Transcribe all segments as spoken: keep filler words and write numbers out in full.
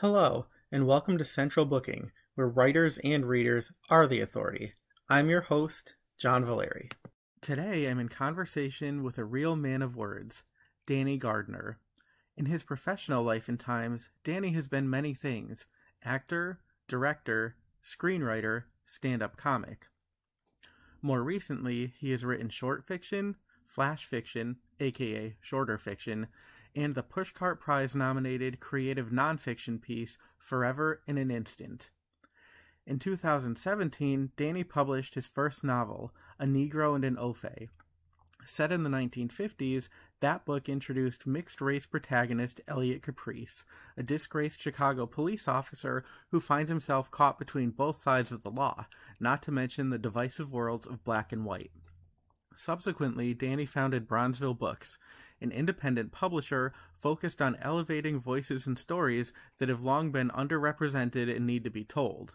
Hello, and welcome to Central Booking, where writers and readers are the authority. I'm your host, John Valeri. Today I'm in conversation with a real man of words, Danny Gardner. In his professional life and times, Danny has been many things: actor, director, screenwriter, stand-up comic. More recently, he has written short fiction, flash fiction, aka shorter fiction, and the Pushcart Prize-nominated creative nonfiction piece, Forever in an Instant. In two thousand seventeen, Danny published his first novel, A Negro and an Ace. Set in the nineteen fifties, that book introduced mixed-race protagonist Elliot Caprice, a disgraced Chicago police officer who finds himself caught between both sides of the law, not to mention the divisive worlds of black and white. Subsequently, Danny founded Bronzeville Books, an independent publisher focused on elevating voices and stories that have long been underrepresented and need to be told.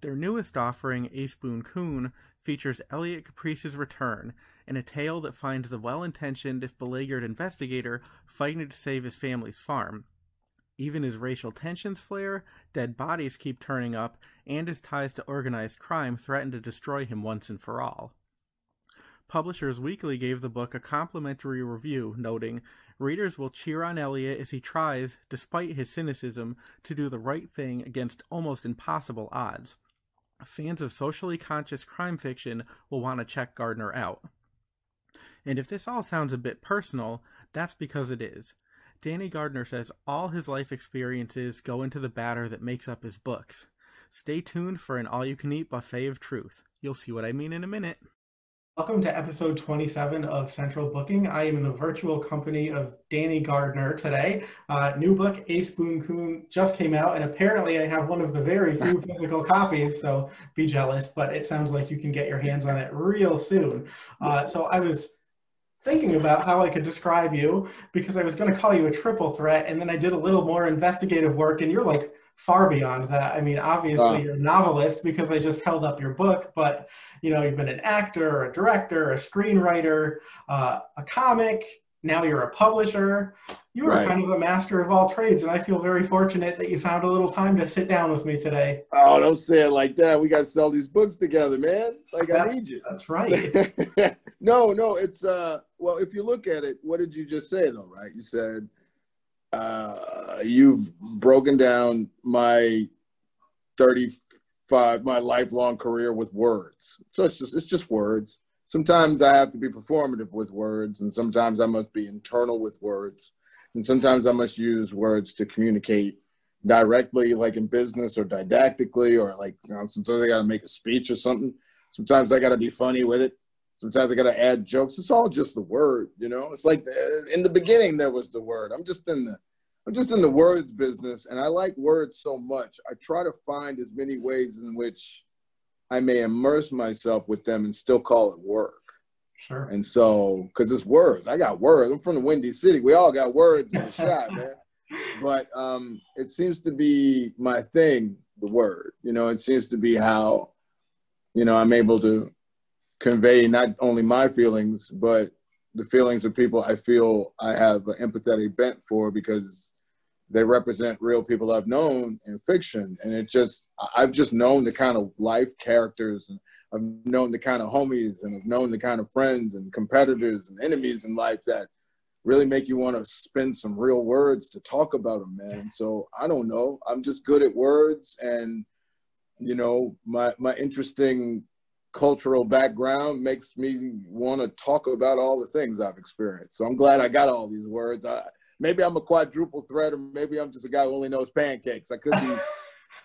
Their newest offering, Ace Boon Coon, features Elliot Caprice's return in a tale that finds the well-intentioned, if beleaguered, investigator fighting to save his family's farm. Even as racial tensions flare, dead bodies keep turning up, and his ties to organized crime threaten to destroy him once and for all. Publishers Weekly gave the book a complimentary review, noting, "Readers will cheer on Elliot as he tries, despite his cynicism, to do the right thing against almost impossible odds. Fans of socially conscious crime fiction will want to check Gardner out." And if this all sounds a bit personal, that's because it is. Danny Gardner says all his life experiences go into the batter that makes up his books. Stay tuned for an all-you-can-eat buffet of truth. You'll see what I mean in a minute. Welcome to episode twenty-seven of Central Booking. I am in the virtual company of Danny Gardner today. Uh, new book, Ace Boon Coon, just came out, and apparently I have one of the very few physical copies, so be jealous, but it sounds like you can get your hands on it real soon. Uh, so I was thinking about how I could describe you, because I was going to call you a triple threat, and then I did a little more investigative work, and you're like far beyond that. I mean, obviously, wow, you're a novelist because I just held up your book, but, you know, you've been an actor, a director, a screenwriter, uh, a comic, now you're a publisher. You are right. Kind of a master of all trades, and I feel very fortunate that you found a little time to sit down with me today. Oh, don't say it like that. We got to sell these books together, man. Like, that's, I need you. That's right. No, no, it's, uh, well, if you look at it, what did you just say, though, right? You said, Uh, you've broken down my thirty-five, my lifelong career with words. So it's just, it's just words. Sometimes I have to be performative with words, and sometimes I must be internal with words, and sometimes I must use words to communicate directly, like in business, or didactically, or like, you know, sometimes I got to make a speech or something. Sometimes I got to be funny with it. Sometimes I got to add jokes. It's all just the word, you know? It's like the, in the beginning, there was the word. I'm just in the, I'm just in the words business, and I like words so much. I try to find as many ways in which I may immerse myself with them and still call it work. Sure. And so, because it's words. I got words. I'm from the Windy City. We all got words in the shop, man. But um, it seems to be my thing, the word. You know, it seems to be how, you know, I'm able to convey not only my feelings, but the feelings of people I feel I have an empathetic bent for, because they represent real people I've known in fiction. And it just, I've just known the kind of life characters, and I've known the kind of homies, and I've known the kind of friends and competitors and enemies in life that really make you want to spin some real words to talk about them, man. So I don't know. I'm just good at words, and, you know, my, my interesting cultural background makes me want to talk about all the things I've experienced. So I'm glad I got all these words. I, maybe I'm a quadruple threat, or maybe I'm just a guy who only knows pancakes. I could be, you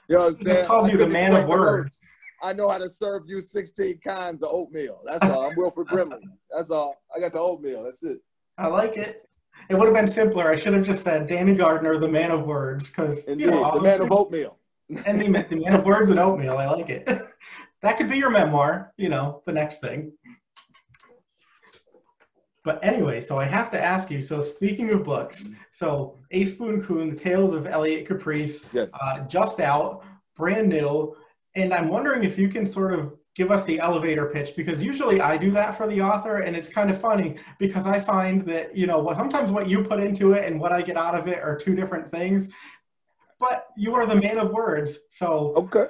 know what I'm saying? Just called you the man of words. I know how to serve you sixteen kinds of oatmeal. That's all. I'm Wilford Brimley. That's all. I got the oatmeal. That's it. I like it. It would have been simpler. I should have just said Danny Gardner, the man of words, because, you know, the man of oatmeal. And the, the man of words and oatmeal. I like it. That could be your memoir, you know, the next thing. But anyway, so I have to ask you, so speaking of books, so Ace Boon Coon, The Tales of Elliot Caprice, yes, uh, just out, brand new, and I'm wondering if you can sort of give us the elevator pitch, because usually I do that for the author, and it's kind of funny because I find that, you know, sometimes what you put into it and what I get out of it are two different things. but you are the man of words, so. Okay,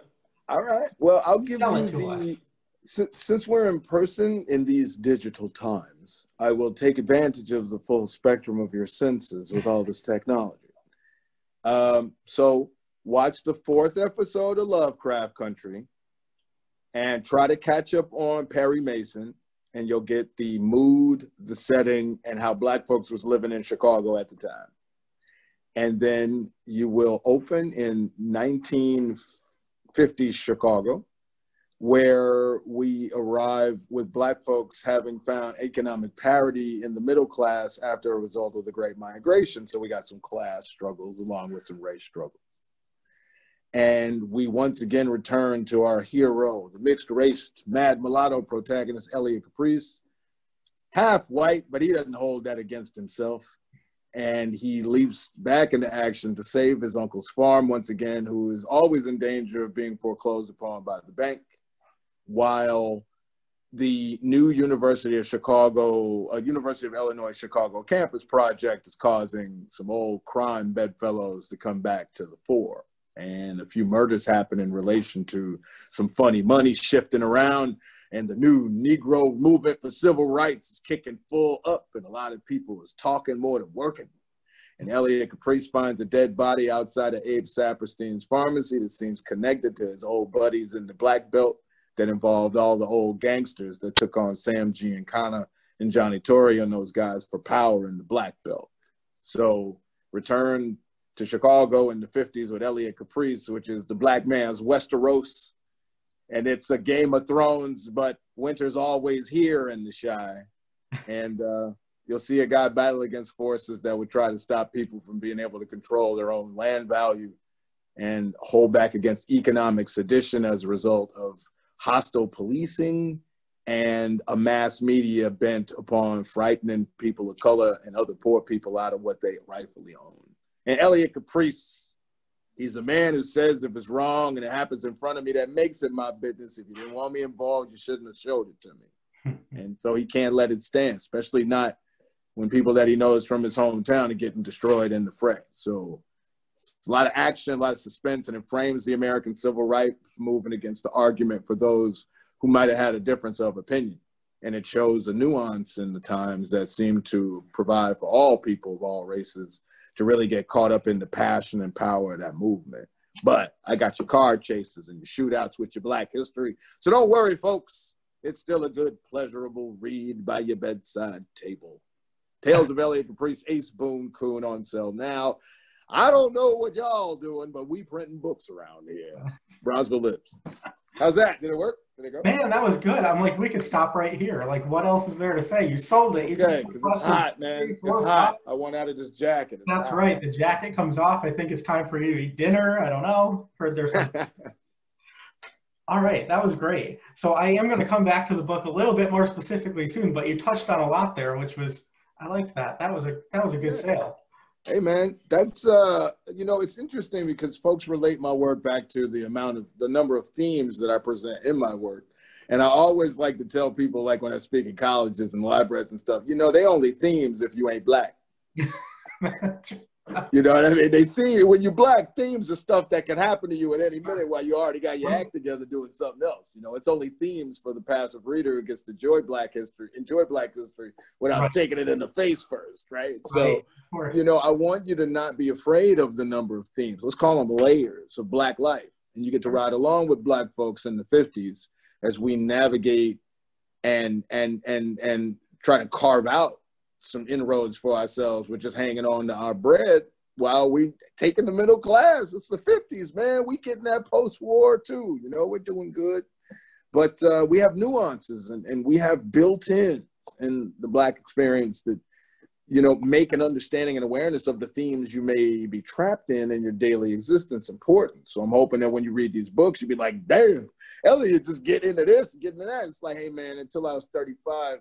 all right. Well, I'll give you the, since, since we're in person in these digital times, I will take advantage of the full spectrum of your senses with all this technology. Um, so watch the fourth episode of Lovecraft Country and try to catch up on Perry Mason, and you'll get the mood, the setting, and how Black folks was living in Chicago at the time. And then you will open in nineteen fifties Chicago, where we arrive with Black folks having found economic parity in the middle class after a result of the Great Migration. So we got some class struggles along with some race struggles. And we once again return to our hero, the mixed-race, mad mulatto protagonist, Elliot Caprice, half white, but he doesn't hold that against himself. And he leaps back into action to save his uncle's farm once again, who is always in danger of being foreclosed upon by the bank, while the new University of Chicago, uh, University of Illinois Chicago campus project is causing some old crime bedfellows to come back to the fore. And a few murders happen in relation to some funny money shifting around, and the new Negro movement for civil rights is kicking full up, and a lot of people is talking more than working. And Elliot Caprice finds a dead body outside of Abe Saperstein's pharmacy that seems connected to his old buddies in the Black Belt that involved all the old gangsters that took on Sam Giancana and Johnny Torrey and those guys for power in the Black Belt. So return to Chicago in the fifties with Elliot Caprice, which is the Black man's Westeros. And it's a Game of Thrones, but winter's always here in the Chi. And uh, you'll see a guy battle against forces that would try to stop people from being able to control their own land value and hold back against economic sedition as a result of hostile policing and a mass media bent upon frightening people of color and other poor people out of what they rightfully own. And Elliot Caprice, he's a man who says if it's wrong and it happens in front of me, that makes it my business. If you didn't want me involved, you shouldn't have showed it to me. And so he can't let it stand, especially not when people that he knows from his hometown are getting destroyed in the fray. So it's a lot of action, a lot of suspense, and it frames the American civil rights movement against the argument for those who might have had a difference of opinion. And it shows a nuance in the times that seemed to provide for all people of all races to really get caught up in the passion and power of that movement. But I got your car chases and your shootouts with your Black history. So don't worry, folks. It's still a good, pleasurable read by your bedside table. Tales of Elliot Caprice, Ace Boon Coon on sale now. I don't know what y'all doing, but we printing books around here. Bronzeville Lips. How's that? Did it work? Did it go? Man, that was good. I'm like, we could stop right here. Like, what else is there to say? You sold it. You okay, because it's hot, man. It's hot. I want out of this jacket. It's That's hot. Right. The jacket comes off. I think it's time for you to eat dinner. I don't know. Heard there's something. All right. That was great. So I am going to come back to the book a little bit more specifically soon, but you touched on a lot there, which was, I liked that. That was a, that was a good yeah. sale. Hey, man, that's, uh, you know, it's interesting because folks relate my work back to the amount of, the number of themes that I present in my work. And I always like to tell people, like when I speak in colleges and libraries and stuff, you know, they only themes if you ain't Black. You know what I mean? They theme, when you're Black, themes are stuff that can happen to you at any minute while you already got your act together doing something else. You know, it's only themes for the passive reader who gets to enjoy Black history, enjoy Black history without right. taking it in the face first, right? So, right. you know, I want you to not be afraid of the number of themes. Let's call them layers of Black life. And you get to ride along with Black folks in the fifties as we navigate and, and, and, and try to carve out some inroads for ourselves. We're just hanging on to our bread while we taking the middle class. It's the fifties, man. We getting that post-war too. You know, we're doing good, but uh, we have nuances and, and we have built-ins in the Black experience that, you know, make an understanding and awareness of the themes you may be trapped in in your daily existence important. So I'm hoping that when you read these books, you'll be like, damn, Elliot just get into this, get into that. It's like, hey man, until I was thirty-five,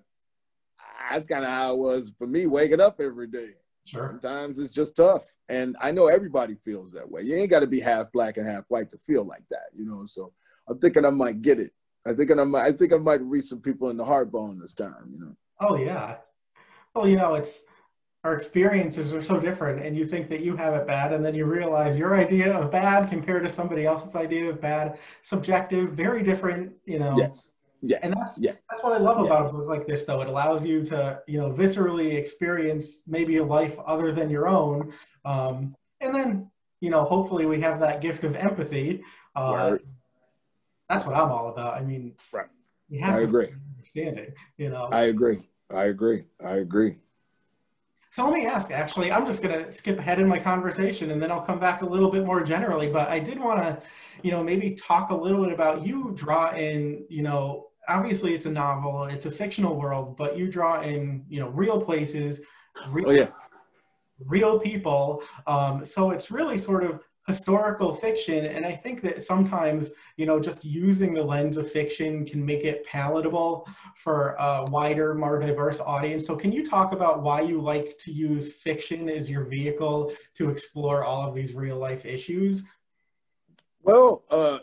that's kind of how it was for me waking up every day. Sure. Sometimes it's just tough. And I know everybody feels that way. You ain't got to be half Black and half white to feel like that, you know? So I'm thinking I might get it. I think I might, I think I might reach some people in the hard bone this time, you know? Oh yeah. Well, you know, it's, our experiences are so different, and you think that you have it bad, and then you realize your idea of bad compared to somebody else's idea of bad, subjective, very different, you know. Yes. Yes. And that's, yes. that's what I love yes. about a book like this, though. It allows you to, you know, viscerally experience maybe a life other than your own. Um, and then, you know, hopefully we have that gift of empathy. Uh, right. That's what I'm all about. I mean, right. you have I to agree. Understanding, you know. I agree. I agree. I agree. So let me ask, actually, I'm just going to skip ahead in my conversation and then I'll come back a little bit more generally, but I did want to, you know, maybe talk a little bit about you draw in, you know, obviously it's a novel, it's a fictional world, but you draw in, you know, real places, real, oh, yeah. real people. Um, so it's really sort of historical fiction. And I think that sometimes, you know, just using the lens of fiction can make it palatable for a wider, more diverse audience. So can you talk about why you like to use fiction as your vehicle to explore all of these real life issues? Well, uh,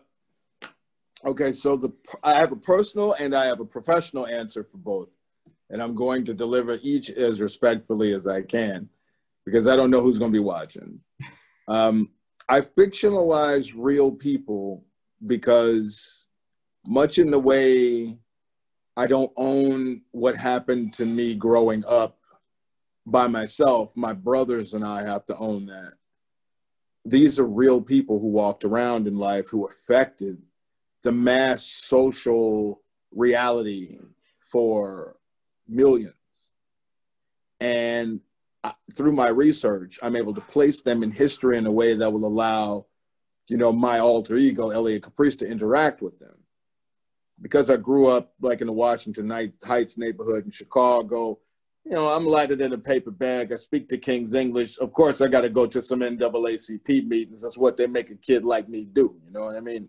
okay, so the I have a personal and I have a professional answer for both. And I'm going to deliver each as respectfully as I can, because I don't know who's going to be watching. Um, I fictionalize real people because much in the way I don't own what happened to me growing up by myself, my brothers and I have to own that. These are real people who walked around in life who affected the mass social reality for millions. And through my research, I'm able to place them in history in a way that will allow, you know, my alter ego, Elliot Caprice, to interact with them. Because I grew up like in the Washington Heights neighborhood in Chicago, you know, I'm lighter than a paper bag. I speak the King's English. Of course, I got to go to some N double A C P meetings. That's what they make a kid like me do, you know what I mean?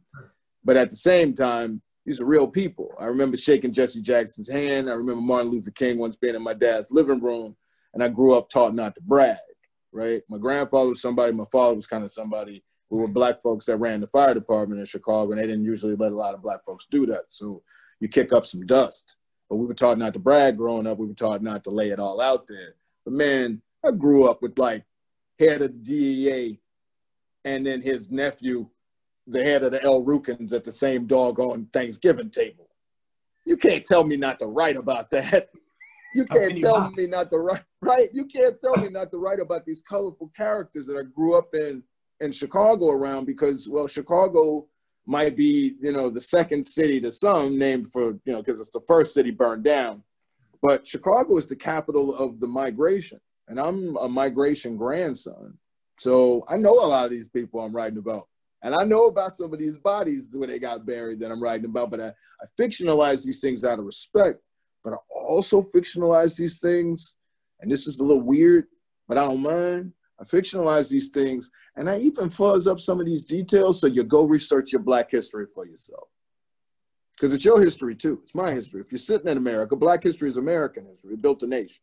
But at the same time, these are real people. I remember shaking Jesse Jackson's hand. I remember Martin Luther King once being in my dad's living room. And I grew up taught not to brag, right? My grandfather was somebody, my father was kind of somebody. We were black folks that ran the fire department in Chicago, and they didn't usually let a lot of black folks do that. So you kick up some dust. But we were taught not to brag growing up. We were taught not to lay it all out there. But man, I grew up with like head of the D E A and then his nephew, the head of the El Rukins at the same doggone Thanksgiving table. You can't tell me not to write about that. You can't tell me not to write, right? You can't tell me not to write about these colorful characters that I grew up in, in Chicago around because, well, Chicago might be, you know, the second city to some named for, you know, because it's the first city burned down. But Chicago is the capital of the migration. And I'm a migration grandson. So I know a lot of these people I'm writing about. And I know about some of these bodies where they got buried that I'm writing about. But I, I fictionalize these things out of respect. But I also fictionalize these things, and this is a little weird, but I don't mind. I fictionalize these things, and I even fuzz up some of these details so you go research your black history for yourself. Because it's your history, too. It's my history. If you're sitting in America, black history is American history. It built a nation.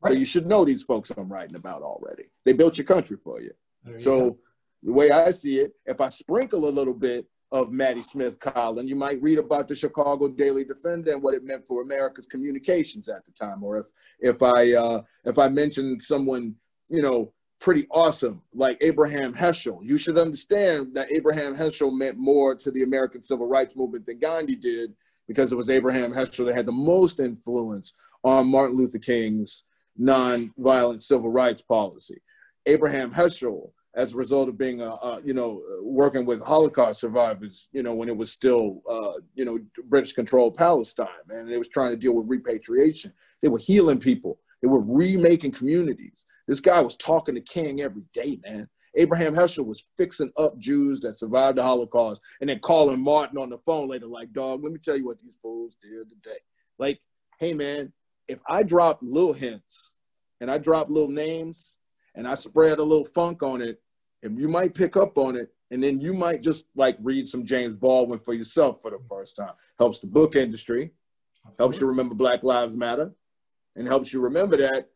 Right. So you should know these folks I'm writing about already. They built your country for you. There so you go. The way I see it, if I sprinkle a little bit of Maddie Smith-Colin, you might read about the Chicago Daily Defender and what it meant for America's communications at the time. Or if if I uh, if I mentioned someone, you know, pretty awesome like Abraham Heschel, you should understand that Abraham Heschel meant more to the American Civil Rights Movement than Gandhi did, because it was Abraham Heschel that had the most influence on Martin Luther King's nonviolent civil rights policy. Abraham Heschel, as a result of being, uh, uh, you know, working with Holocaust survivors, you know, when it was still, uh, you know, British-controlled Palestine, and they was trying to deal with repatriation. They were healing people. They were remaking communities. This guy was talking to King every day, man. Abraham Heschel was fixing up Jews that survived the Holocaust and then calling Martin on the phone later like, dog, let me tell you what these fools did today. Like, hey, man, if I drop little hints and I drop little names and I spread a little funk on it, and you might pick up on it, and then you might just like read some James Baldwin for yourself for the first time. Helps the book industry, Absolutely. helps you remember Black Lives Matter, and helps you remember that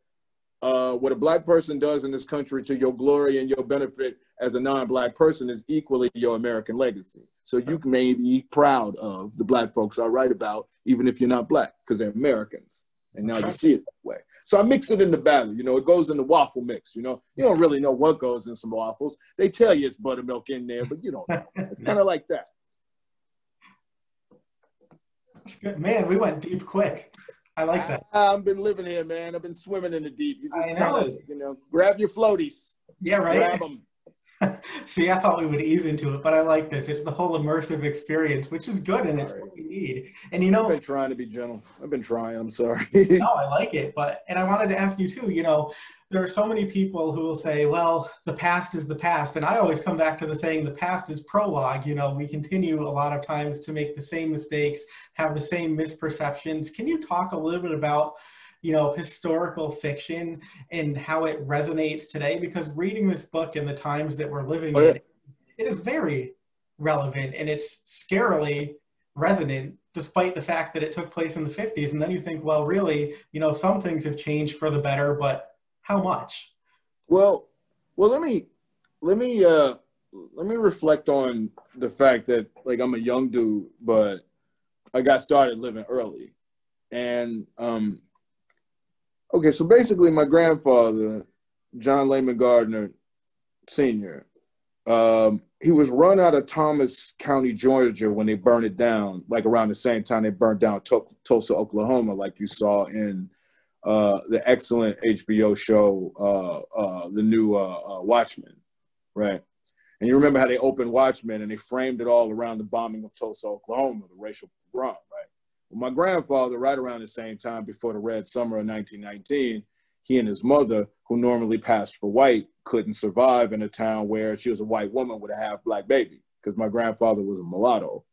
uh, what a black person does in this country to your glory and your benefit as a non-black person is equally your American legacy. So you may be proud of the black folks I write about, even if you're not black, because they're Americans. And now you see it that way. So I mix it in the batter. You know, it goes in the waffle mix. You know, you don't really know what goes in some waffles. They tell you it's buttermilk in there, but you don't know. It's kind of like that. That's good. Man, we went deep quick. I like that. I, I've been living here, man. I've been swimming in the deep. You just kind of, you know, grab your floaties. Yeah, right. Grab them. See, I thought we would ease into it, but I like this. It's the whole immersive experience, which is good, and it's what we need. And you know, I've been trying to be gentle. I've been trying. I'm sorry. No, I like it, but and I wanted to ask you too. You know, there are so many people who will say, "Well, the past is the past," and I always come back to the saying, "The past is prologue." You know, we continue a lot of times to make the same mistakes, have the same misperceptions. Can you talk a little bit about, you know, historical fiction and how it resonates today? Because reading this book in the times that we're living oh, yeah. in, it is very relevant and it's scarily resonant, despite the fact that it took place in the fifties. And then you think, well, really, you know, some things have changed for the better, but how much? Well, well, let me, let me, uh, let me reflect on the fact that, like, I'm a young dude, but I got started living early. And, um, okay, so basically my grandfather, John Layman Gardner, Senior, um, he was run out of Thomas County, Georgia when they burned it down, like around the same time they burned down Tul- Tulsa, Oklahoma, like you saw in uh, the excellent H B O show, uh, uh, the new uh, uh, Watchmen, right? And you remember how they opened Watchmen and they framed it all around the bombing of Tulsa, Oklahoma, the racial pogrom, right? My grandfather, right around the same time before the Red Summer of nineteen nineteen, he and his mother, who normally passed for white, couldn't survive in a town where she was a white woman with a half black baby, because my grandfather was a mulatto.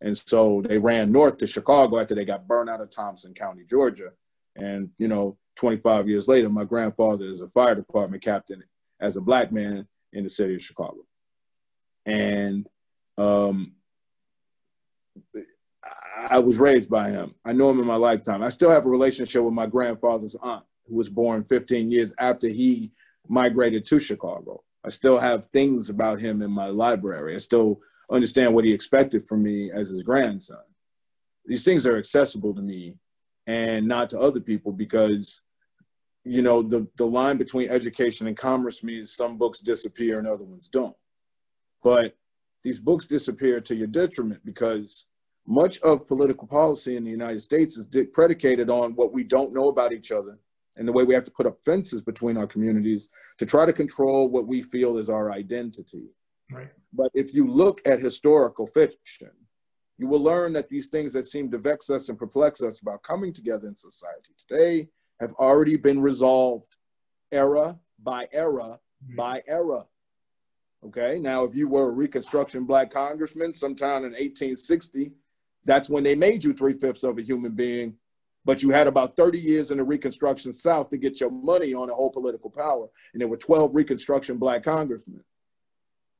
And so they ran north to Chicago after they got burned out of Thompson County, Georgia. And, you know, twenty-five years later, my grandfather is a fire department captain as a black man in the city of Chicago. And, um, I was raised by him. I know him in my lifetime. I still have a relationship with my grandfather's aunt, who was born fifteen years after he migrated to Chicago. I still have things about him in my library. I still understand what he expected from me as his grandson. These things are accessible to me and not to other people because, you know, the, the line between education and commerce means some books disappear and other ones don't. But these books disappear to your detriment because much of political policy in the United States is predicated on what we don't know about each other and the way we have to put up fences between our communities to try to control what we feel is our identity. Right. But if you look at historical fiction, you will learn that these things that seem to vex us and perplex us about coming together in society today have already been resolved era by era mm-hmm. by era. Okay, now if you were a Reconstruction black congressman sometime in eighteen sixty, that's when they made you three-fifths of a human being, but you had about thirty years in the Reconstruction South to get your money on the whole political power. And there were twelve Reconstruction black congressmen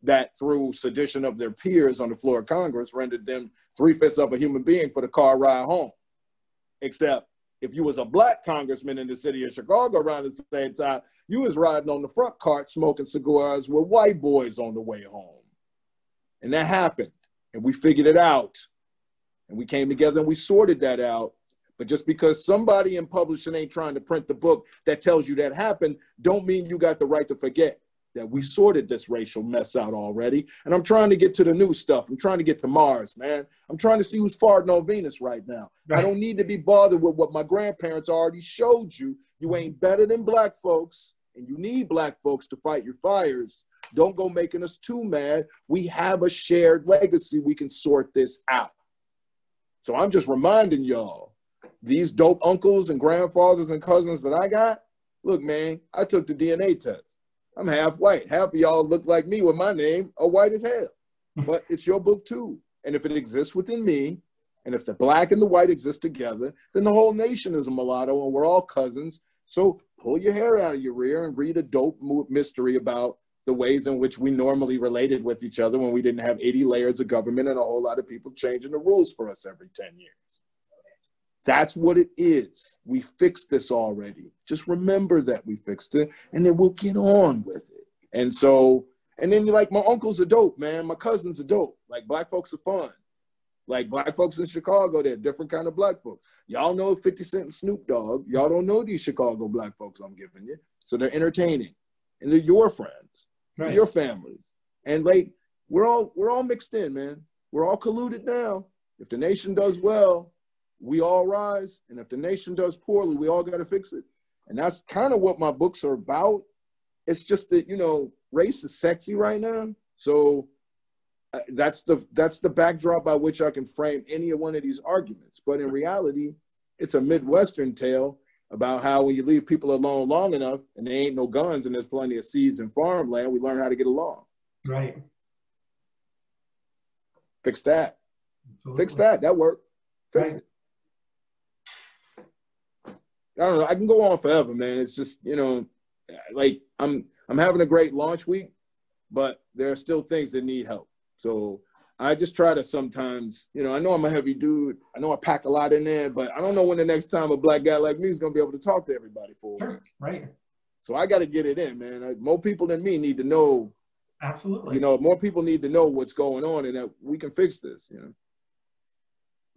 that, through sedition of their peers on the floor of Congress, rendered them three-fifths of a human being for the car ride home. Except if you was a black congressman in the city of Chicago around the same time, you was riding on the front cart smoking cigars with white boys on the way home. And that happened, and we figured it out. And we came together and we sorted that out. But just because somebody in publishing ain't trying to print the book that tells you that happened, don't mean you got the right to forget that we sorted this racial mess out already. And I'm trying to get to the new stuff. I'm trying to get to Mars, man. I'm trying to see who's farting on Venus right now. Right. I don't need to be bothered with what my grandparents already showed you. You ain't better than black folks, and you need black folks to fight your fires. Don't go making us too mad. We have a shared legacy. We can sort this out. So I'm just reminding y'all, these dope uncles and grandfathers and cousins that I got, look, man, I took the D N A test. I'm half white. Half of y'all look like me with my name are white as hell. But it's your book too. And if it exists within me, and if the black and the white exist together, then the whole nation is a mulatto and we're all cousins. So pull your hair out of your rear and read a dope mystery about the ways in which we normally related with each other when we didn't have eighty layers of government and a whole lot of people changing the rules for us every ten years. That's what it is. We fixed this already. Just remember that we fixed it, and then we'll get on with it. And so, and then like my uncles are dope, man. My cousins are dope. Like black folks are fun. Like black folks in Chicago, they're a different kind of black folks. Y'all know fifty Cent and Snoop Dogg. Y'all don't know these Chicago black folks I'm giving you. So they're entertaining. And they're your friends, right. They're your families. And like, we're all, we're all mixed in, man. We're all colluded now. If the nation does well, we all rise. And if the nation does poorly, we all got to fix it. And that's kind of what my books are about. It's just that, you know, race is sexy right now. So uh, that's the that's the backdrop by which I can frame any one of these arguments. But in reality, it's a Midwestern tale about how when you leave people alone long enough and there ain't no guns and there's plenty of seeds and farmland, we learn how to get along. Right. Fix that. Absolutely. Fix that. That worked. Fix right. it. I don't know. I can go on forever, man. It's just, you know, like I'm I'm having a great launch week, but there are still things that need help. So I just try to sometimes, you know, I know I'm a heavy dude. I know I pack a lot in there, but I don't know when the next time a black guy like me is going to be able to talk to everybody for sure. Right. So I got to get it in, man. I, more people than me need to know. Absolutely. You know, more people need to know what's going on and that we can fix this, you know.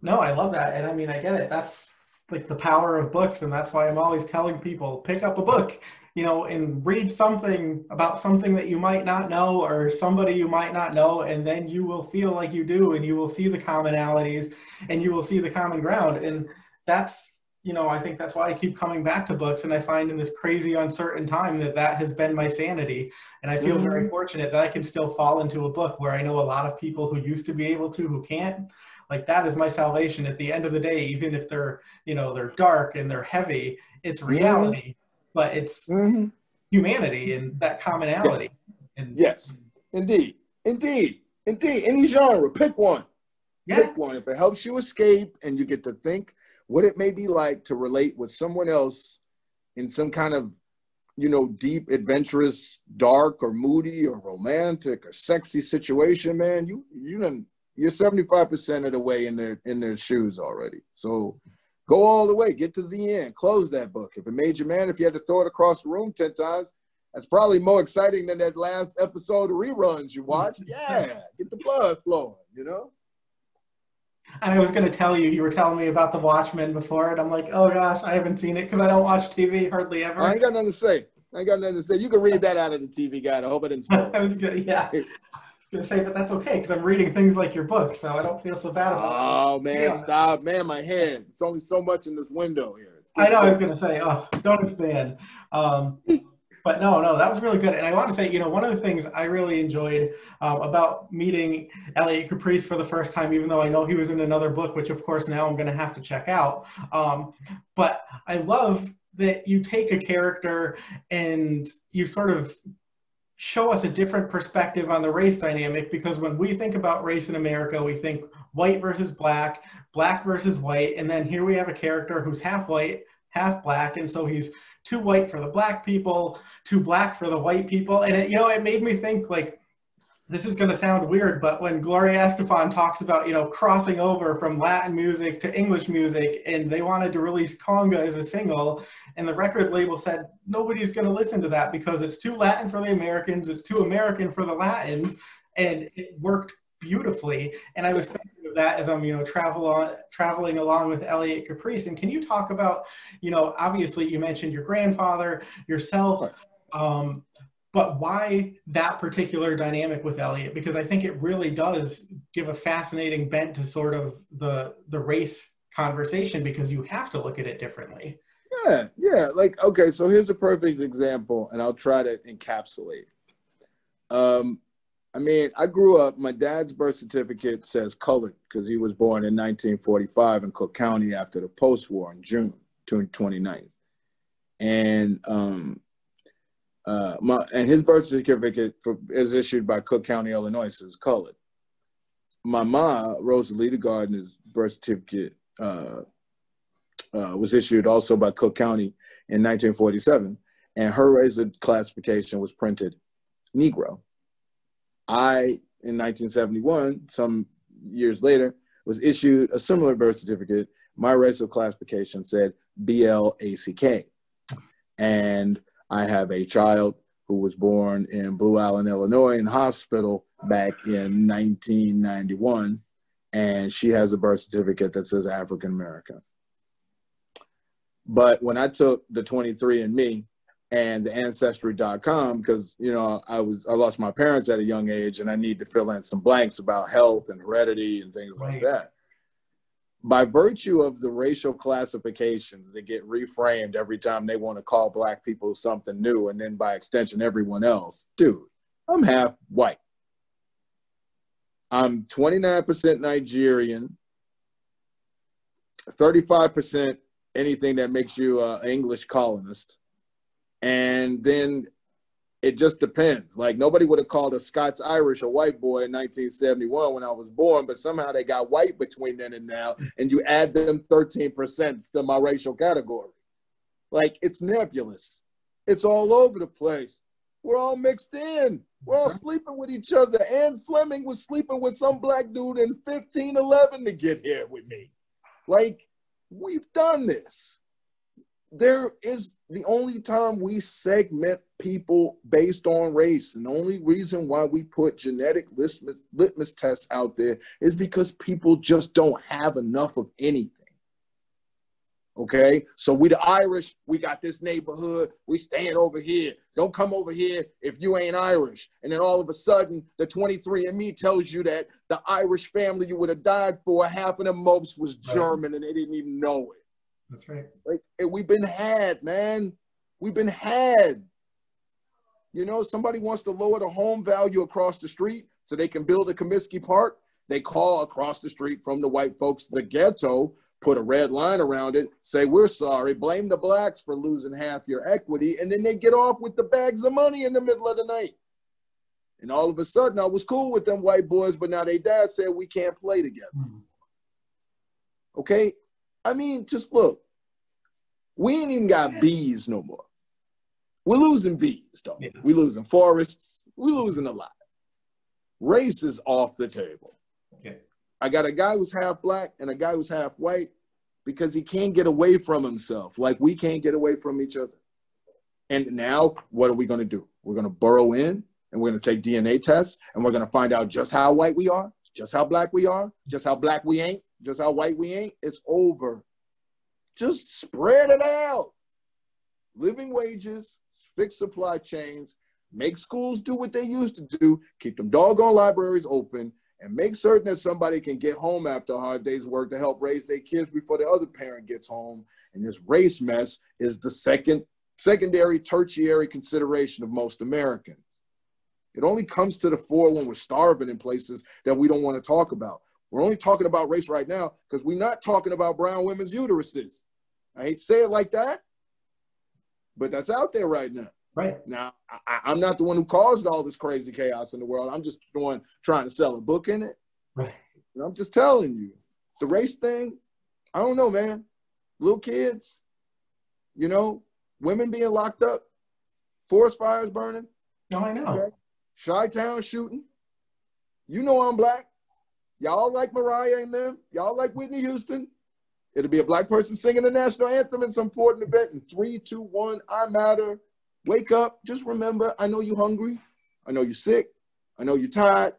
No, I love that. And I mean, I get it. That's like the power of books. And that's why I'm always telling people, pick up a book, you know, and read something about something that you might not know or somebody you might not know. And then you will feel like you do, and you will see the commonalities and you will see the common ground. And that's, you know, I think that's why I keep coming back to books. And I find in this crazy uncertain time that that has been my sanity. And I feel mm-hmm. very fortunate that I can still fall into a book where I know a lot of people who used to be able to, who can't. Like that is my salvation at the end of the day, even if they're, you know, they're dark and they're heavy, it's reality, mm-hmm. but it's mm-hmm. humanity and that commonality. Yeah. And yes, indeed, indeed, indeed. Any genre, pick one, yeah. pick one. If it helps you escape and you get to think what it may be like to relate with someone else in some kind of, you know, deep, adventurous, dark or moody or romantic or sexy situation, man, you, you done you're seventy-five percent of the way in their in their shoes already. So go all the way, get to the end, close that book. If it made you mad, if you had to throw it across the room ten times, that's probably more exciting than that last episode of reruns you watched. Yeah, get the blood flowing, you know? And I was going to tell you, you were telling me about the Watchmen before, and I'm like, oh gosh, I haven't seen it because I don't watch T V hardly ever. I ain't got nothing to say. I ain't got nothing to say. You can read that out of the T V guide. I hope I didn't spoil it. That was good, yeah. Gonna say, but that's okay because I'm reading things like your book, so I don't feel so bad about oh, it. Oh man, yeah. Stop, man! My head. It's only so much in this window here. I know. I was gonna say, oh, don't expand. Um, but no, no, that was really good. And I want to say, you know, one of the things I really enjoyed um, about meeting Elliot Caprice for the first time, even though I know he was in another book, which of course now I'm gonna have to check out. Um, but I love that you take a character and you sort of show us a different perspective on the race dynamic, because when we think about race in America, we think white versus black, black versus white, and then here we have a character who's half white, half black, and so he's too white for the black people, too black for the white people, and it, you know, it made me think, like, this is going to sound weird, but when Gloria Estefan talks about, you know, crossing over from Latin music to English music, and they wanted to release Conga as a single, and the record label said, nobody's going to listen to that because it's too Latin for the Americans, it's too American for the Latins, and it worked beautifully. And I was thinking of that as I'm, you know, travel on, traveling along with Elliot Caprice. And can you talk about, you know, obviously you mentioned your grandfather, yourself, um, but why that particular dynamic with Elliot? Because I think it really does give a fascinating bent to sort of the the race conversation, because you have to look at it differently. Yeah, yeah. Like, okay, so here's a perfect example, and I'll try to encapsulate. Um, I mean, I grew up, my dad's birth certificate says colored, because he was born in nineteen forty-five in Cook County after the post-war in June, June twenty-ninth. And... Um, Uh, my, and his birth certificate for, is issued by Cook County, Illinois, so it's colored. My mom, Rosalita Gardner's birth certificate uh, uh, was issued also by Cook County in nineteen forty-seven, and her race classification was printed Negro. I, in nineteen seventy-one, some years later, was issued a similar birth certificate. My racial classification said B L A C K. And I have a child who was born in Blue Island, Illinois, in hospital back in nineteen ninety-one, and she has a birth certificate that says African American. But when I took the twenty-three and me and the ancestry dot com, because, you know, I was I lost my parents at a young age and I need to fill in some blanks about health and heredity and things like that. By virtue of the racial classifications that get reframed every time they want to call Black people something new, and then by extension, everyone else, dude, I'm half white. I'm twenty-nine percent Nigerian, thirty-five percent anything that makes you an uh, English colonist. And then it just depends. Like, nobody would have called a Scots-Irish a white boy in nineteen seventy-one when I was born, but somehow they got white between then and now, and you add them thirteen percent to my racial category. Like, it's nebulous. It's all over the place. We're all mixed in. We're all sleeping with each other. Anne Fleming was sleeping with some Black dude in fifteen eleven to get here with me. Like, we've done this. There is the only time we segment people based on race, and the only reason why we put genetic litmus, litmus tests out there is because people just don't have enough of anything. Okay, so we the Irish, we got this neighborhood, we staying over here. Don't come over here if you ain't Irish. And then all of a sudden, the twenty-three and me tells you that the Irish family you would have died for, half of them mopes was German and they didn't even know it. That's right. Like, we've been had, man. We've been had. You know, somebody wants to lower the home value across the street so they can build a Comiskey Park. They call across the street from the white folks the ghetto, put a red line around it, say, we're sorry, blame the Blacks for losing half your equity, and then they get off with the bags of money in the middle of the night. And all of a sudden, I was cool with them white boys, but now they dad said we can't play together. Mm-hmm. Okay? I mean, just look, we ain't even got bees no more. We're losing bees, though. Yeah. We're losing forests. We're losing a lot. Race is off the table. Okay. I got a guy who's half Black and a guy who's half white because he can't get away from himself. Like, we can't get away from each other. And now what are we going to do? We're going to burrow in and we're going to take D N A tests and we're going to find out just how white we are, just how Black we are, just how Black we ain't. Just how white we ain't. It's over. Just spread it out. Living wages, fix supply chains, make schools do what they used to do, keep them doggone libraries open, and make certain that somebody can get home after a hard day's work to help raise their kids before the other parent gets home. And this race mess is the second, secondary, tertiary consideration of most Americans. It only comes to the fore when we're starving in places that we don't want to talk about. We're only talking about race right now because we're not talking about brown women's uteruses. I hate to say it like that, but that's out there right now. Right. Now, I, I'm not the one who caused all this crazy chaos in the world. I'm just doing, trying to sell a book in it. Right. And I'm just telling you, the race thing, I don't know, man. Little kids, you know, women being locked up, forest fires burning. No, I know. Okay. Chi-town shooting. You know I'm Black. Y'all like Mariah and them. Y'all like Whitney Houston. It'll be a Black person singing the national anthem in some important event in three, two, one, I matter. Wake up. Just remember, I know you're hungry. I know you're sick. I know you're tired.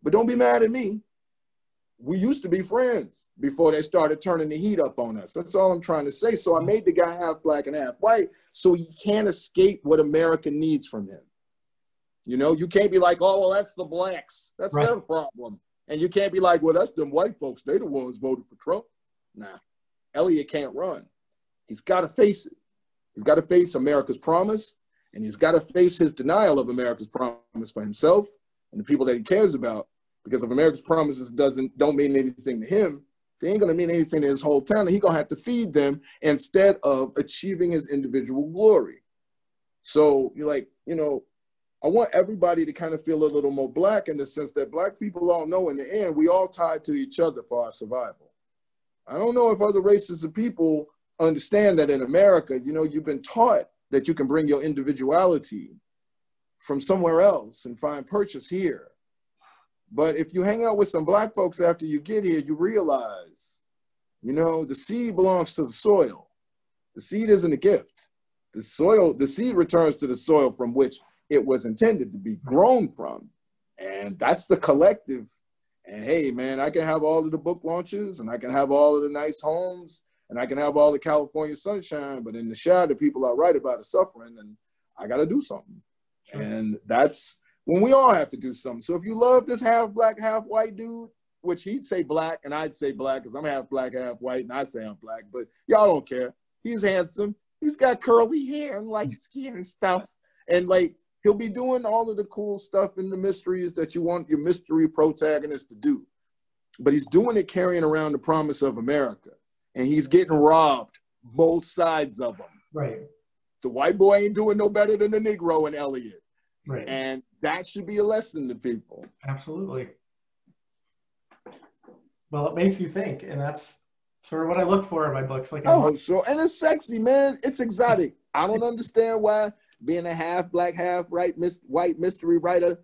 But don't be mad at me. We used to be friends before they started turning the heat up on us. That's all I'm trying to say. So I made the guy half Black and half white so he can't escape what America needs from him. You know, you can't be like, oh, well, that's the Blacks. That's right. Their problem. And you can't be like, well, that's them white folks. They the ones voted for Trump. Nah, Elliot can't run. He's got to face it. He's got to face America's promise, and he's got to face his denial of America's promise for himself and the people that he cares about. Because if America's promises doesn't don't mean anything to him, they ain't gonna mean anything to his whole town. And he's gonna have to feed them instead of achieving his individual glory. So you're like, you know. I want everybody to kind of feel a little more Black in the sense that Black people all know in the end, we all tied to each other for our survival. I don't know if other races of people understand that in America, you know, you've been taught that you can bring your individuality from somewhere else and find purchase here. But if you hang out with some Black folks after you get here, you realize, you know, the seed belongs to the soil. The seed isn't a gift. The soil, the seed returns to the soil from which it was intended to be grown from. And that's the collective. And hey, man, I can have all of the book launches and I can have all of the nice homes and I can have all the California sunshine, but in the shade, the people I write about are suffering and I got to do something. Sure. And that's when we all have to do something. So if you love this half black, half white dude, which he'd say black and I'd say black because I'm half black, half white, and I say I'm black, but y'all don't care. He's handsome. He's got curly hair and light skin and stuff. And like, he'll be doing all of the cool stuff in the mysteries that you want your mystery protagonist to do. But he's doing it carrying around the promise of America. And he's getting robbed, both sides of him. Right. The white boy ain't doing no better than the Negro and Elliot. Right. And that should be a lesson to people. Absolutely. Well, it makes you think. And that's sort of what I look for in my books. Like, oh, sure. And it's sexy, man. It's exotic. I don't understand why being a half black, half right, mis white mystery writer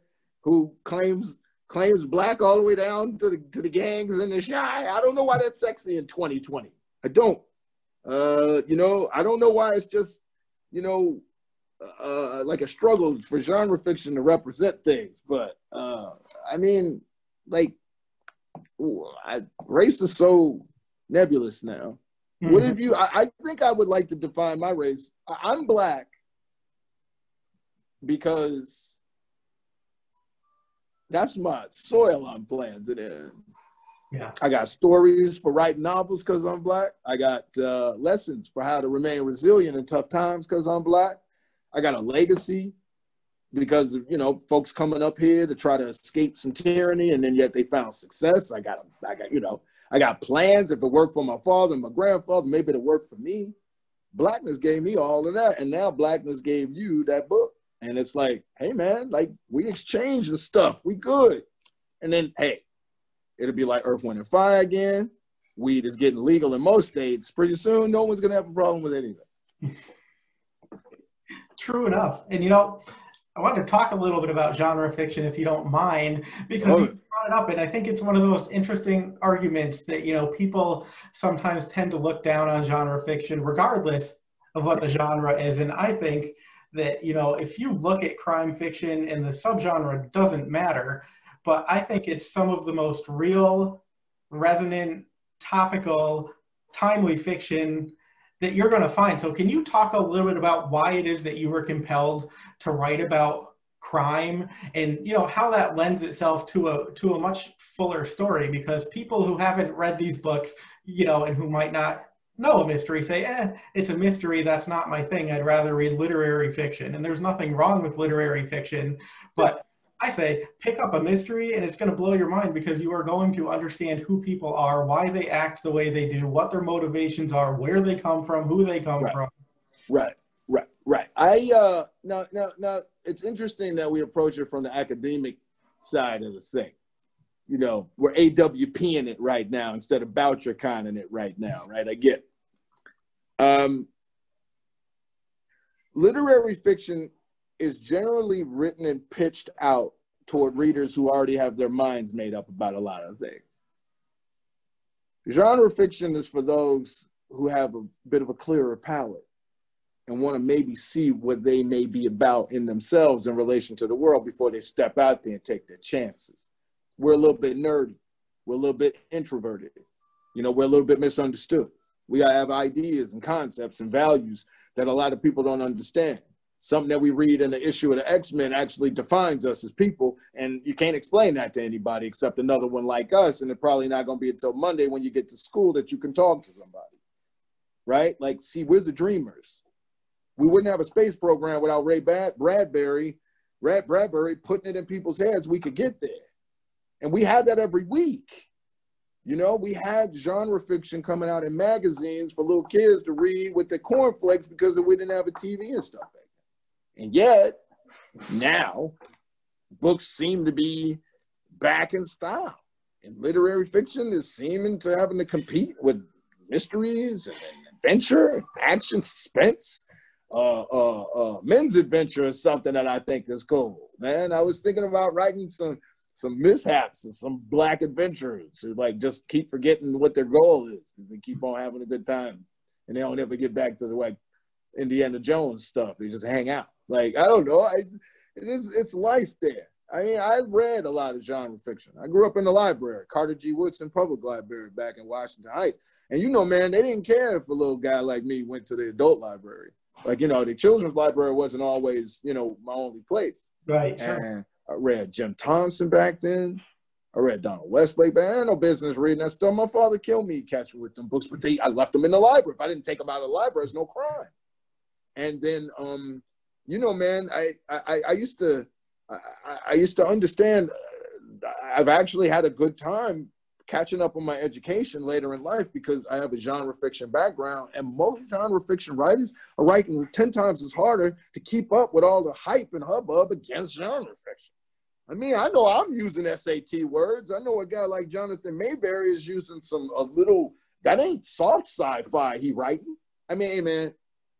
who claims claims black all the way down to the, to the gangs and the shy. I don't know why that's sexy in twenty twenty. I don't. Uh, you know, I don't know why it's just, you know, uh, like a struggle for genre fiction to represent things. But, uh, I mean, like, ooh, I, race is so nebulous now. Mm-hmm. What if you, I, I think I would like to define my race. I, I'm black because that's my soil I'm planted in. Yeah. I got stories for writing novels because I'm black. I got uh, lessons for how to remain resilient in tough times because I'm black. I got a legacy because, you know, folks coming up here to try to escape some tyranny and then yet they found success. I got, I got, you know, I got plans. If it worked for my father and my grandfather, maybe it'll work for me. Blackness gave me all of that. And now blackness gave you that book. And it's like, hey, man, like we exchange the stuff. We good. And then, hey, it'll be like Earth, Wind, and Fire again. Weed is getting legal in most states. Pretty soon, no one's going to have a problem with anything. True enough. And, you know, I wanted to talk a little bit about genre fiction, if you don't mind, because oh. you brought it up. And I think it's one of the most interesting arguments that, you know, people sometimes tend to look down on genre fiction, regardless of what the genre is. And I think that, you know, if you look at crime fiction and the subgenre doesn't matter, but I think it's some of the most real, resonant, topical, timely fiction that you're going to find. So can you talk a little bit about why it is that you were compelled to write about crime and, you know, how that lends itself to a, to a much fuller story? Because people who haven't read these books, you know, and who might not know a mystery say, eh, it's a mystery, that's not my thing, I'd rather read literary fiction. And there's nothing wrong with literary fiction, but I say pick up a mystery and it's going to blow your mind because you are going to understand who people are, why they act the way they do, what their motivations are, where they come from, who they come right. from. Right, right, right. I uh, now, now, now it's interesting that we approach it from the academic side of the thing. You know, we're A W P-ing it right now instead of Boucher-conning it right now, right? I get it. Um, literary fiction is generally written and pitched out toward readers who already have their minds made up about a lot of things. Genre fiction is for those who have a bit of a clearer palette and want to maybe see what they may be about in themselves in relation to the world before they step out there and take their chances. We're a little bit nerdy. We're a little bit introverted. You know, we're a little bit misunderstood. We have ideas and concepts and values that a lot of people don't understand. Something that we read in the issue of the X-Men actually defines us as people, and you can't explain that to anybody except another one like us, and it's probably not going to be until Monday when you get to school that you can talk to somebody, right? Like, see, we're the dreamers. We wouldn't have a space program without Ray Bradbury, Brad Bradbury putting it in people's heads we could get there. And we had that every week. You know, we had genre fiction coming out in magazines for little kids to read with the cornflakes because we didn't have a T V and stuff. And yet, now, books seem to be back in style. And literary fiction is seeming to having to compete with mysteries and adventure, action, suspense. Uh, uh, uh, men's adventure is something that I think is cool, man. I was thinking about writing some some mishaps and some black adventurers who like just keep forgetting what their goal is because they keep on having a good time and they don't ever get back to the like Indiana Jones stuff. They just hang out. Like, I don't know. I, it's, it's life there. I mean, I read a lot of genre fiction. I grew up in the library, Carter G. Woodson Public Library back in Washington Heights. And, you know, man, they didn't care if a little guy like me went to the adult library. Like, you know, the children's library wasn't always, you know, my only place. Right. And I read Jim Thompson back then. I read Donald Westlake, but I had no business reading that stuff. My father killed me catching with them books, but they, I left them in the library. If I didn't take them out of the library, it's no crime. And then, um, you know, man, I, I, I used to, I, I used to understand. I've actually had a good time catching up on my education later in life because I have a genre fiction background, and most genre fiction writers are writing ten times as harder to keep up with all the hype and hubbub against genre fiction. I mean, I know I'm using S A T words. I know a guy like Jonathan Mayberry is using some, a little, that ain't soft sci-fi he writing. I mean, hey man,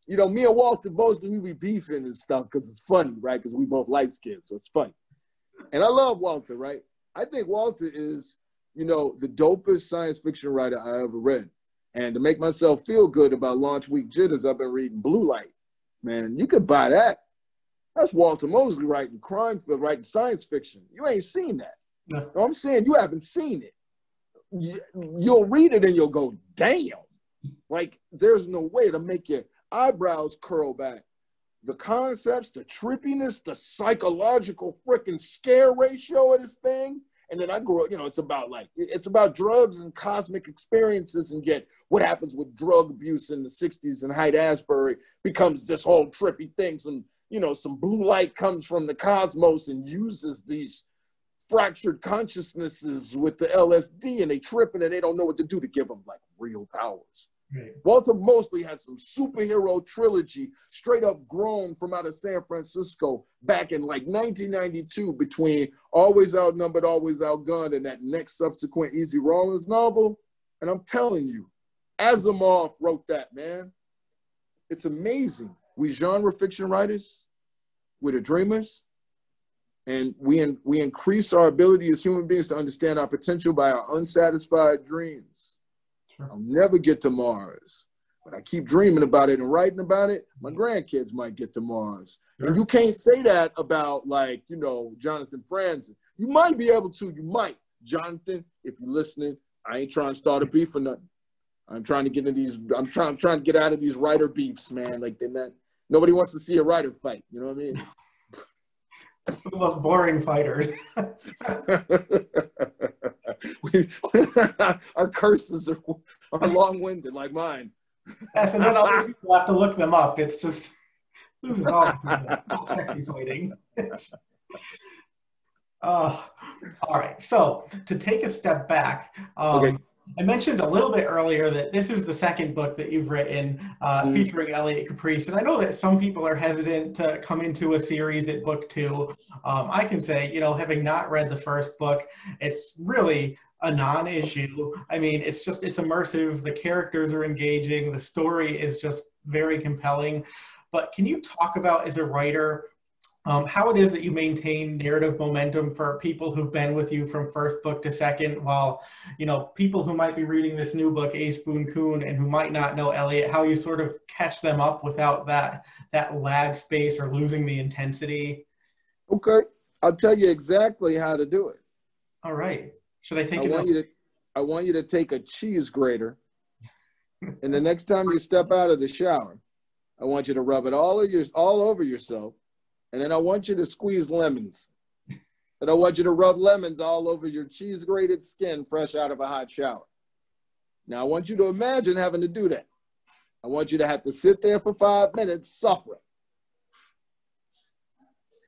you know, me and Walter Mosley, we be beefing and stuff because it's funny, right? Because we both light skinned, so it's funny. And I love Walter, right? I think Walter is, you know, the dopest science fiction writer I ever read. And to make myself feel good about launch week jitters, I've been reading Blue Light. Man, you could buy that. That's Walter Mosley writing crime, writing science fiction. You ain't seen that. No. I'm saying you haven't seen it. You, you'll read it and you'll go, damn. Like, there's no way to make your eyebrows curl back. The concepts, the trippiness, the psychological freaking scare ratio of this thing. And then I grew up, you know, it's about like, it's about drugs and cosmic experiences, and yet what happens with drug abuse in the sixties and Height-Ashbury becomes this whole trippy thing. Some, you know, some blue light comes from the cosmos and uses these fractured consciousnesses with the L S D, and they tripping and they don't know what to do to give them like real powers. Right. Walter Mosley has some superhero trilogy straight up grown from out of San Francisco back in like nineteen ninety-two between Always Outnumbered, Always Outgunned and that next subsequent Easy Rollins novel. And I'm telling you, Asimov wrote that, man. It's amazing. We genre fiction writers, we're the dreamers, and we, in, we increase our ability as human beings to understand our potential by our unsatisfied dreams. Sure. I'll never get to Mars, but I keep dreaming about it and writing about it. My grandkids might get to Mars. Sure. And you can't say that about, like, you know, Jonathan Franzen. You might be able to, you might. Jonathan, if you're listening, I ain't trying to start a beef or nothing. I'm trying to get into these, I'm trying, I'm trying to get out of these writer beefs, man. Like, they're not, nobody wants to see a writer fight. You know what I mean? The most boring fighters. we, our curses are, are long-winded, like mine. Yes, and then other people have to look them up. It's just, loses all, all sexy fighting. Uh, all right, so to take a step back, um, okay. I mentioned a little bit earlier that this is the second book that you've written uh, mm. featuring Elliot Caprice, and I know that some people are hesitant to come into a series at book two. Um, I can say, you know, having not read the first book, it's really a non-issue. I mean, it's just, it's immersive, the characters are engaging, the story is just very compelling. But can you talk about, as a writer, Um, how it is that you maintain narrative momentum for people who've been with you from first book to second, while, you know, people who might be reading this new book, Ace Boon Coon, and who might not know Elliot, how you sort of catch them up without that, that lag space or losing the intensity? Okay. I'll tell you exactly how to do it. All right. Should I take I it? Want you to, I want you to take a cheese grater and the next time you step out of the shower, I want you to rub it all, of your, all over yourself. And then I want you to squeeze lemons. And I want you to rub lemons all over your cheese-grated skin fresh out of a hot shower. Now, I want you to imagine having to do that. I want you to have to sit there for five minutes suffering.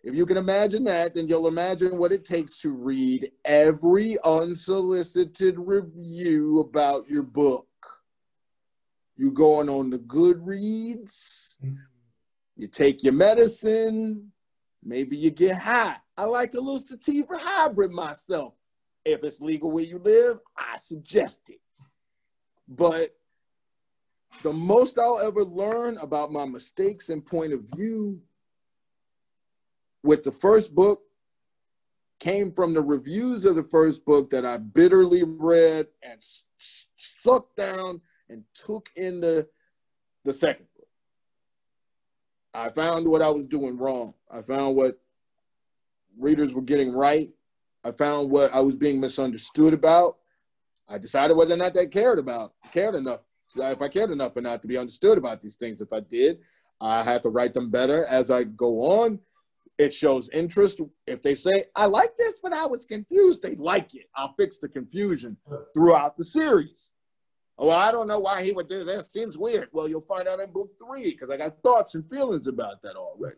If you can imagine that, then you'll imagine what it takes to read every unsolicited review about your book. You're going on the Goodreads. You take your medicine. Maybe you get high. I like a little sativa hybrid myself. If it's legal where you live, I suggest it. But the most I'll ever learn about my mistakes and point of view with the first book came from the reviews of the first book that I bitterly read and sucked down and took into the second. I found what I was doing wrong. I found what readers were getting right. I found what I was being misunderstood about. I decided whether or not they cared about, cared enough, if I cared enough or not to be understood about these things. If I did, I had to write them better as I go on. It shows interest. If they say, I like this, but I was confused, they like it. I'll fix the confusion throughout the series. Oh, well, I don't know why he would do that. Seems weird. Well, you'll find out in book three, because I got thoughts and feelings about that already.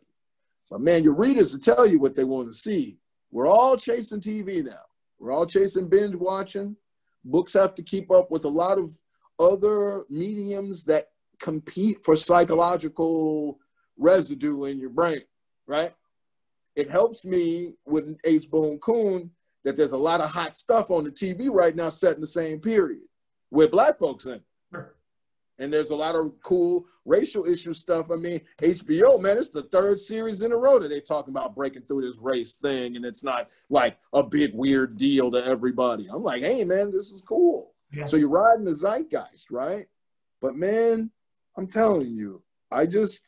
But man, your readers will tell you what they want to see. We're all chasing T V now. We're all chasing binge watching. Books have to keep up with a lot of other mediums that compete for psychological residue in your brain, right? It helps me with Ace Boon Coon that there's a lot of hot stuff on the T V right now set in the same period with black folks in it. Sure. And there's a lot of cool racial issue stuff. I mean, H B O, man, it's the third series in a row that they're talking about breaking through this race thing, and it's not like a big weird deal to everybody. I'm like, hey, man, this is cool. Yeah. So you're riding the zeitgeist, right? But, man, I'm telling you, I just,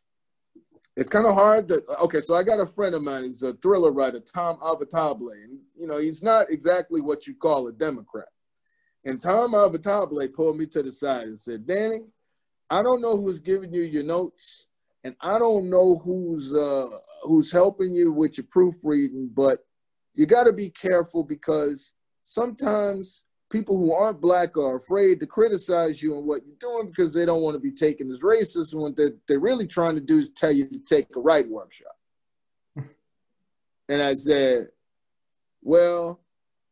it's kind of hard to, okay, so I got a friend of mine. He's a thriller writer, Tom Avatable. And, you know, he's not exactly what you call a Democrat. And Tom Avatable pulled me to the side and said, Danny, I don't know who's giving you your notes, and I don't know who's uh, who's helping you with your proofreading, but you got to be careful because sometimes people who aren't black are afraid to criticize you and what you're doing because they don't want to be taken as racist. And what they're, they're really trying to do is tell you to take a right workshop. And I said, well,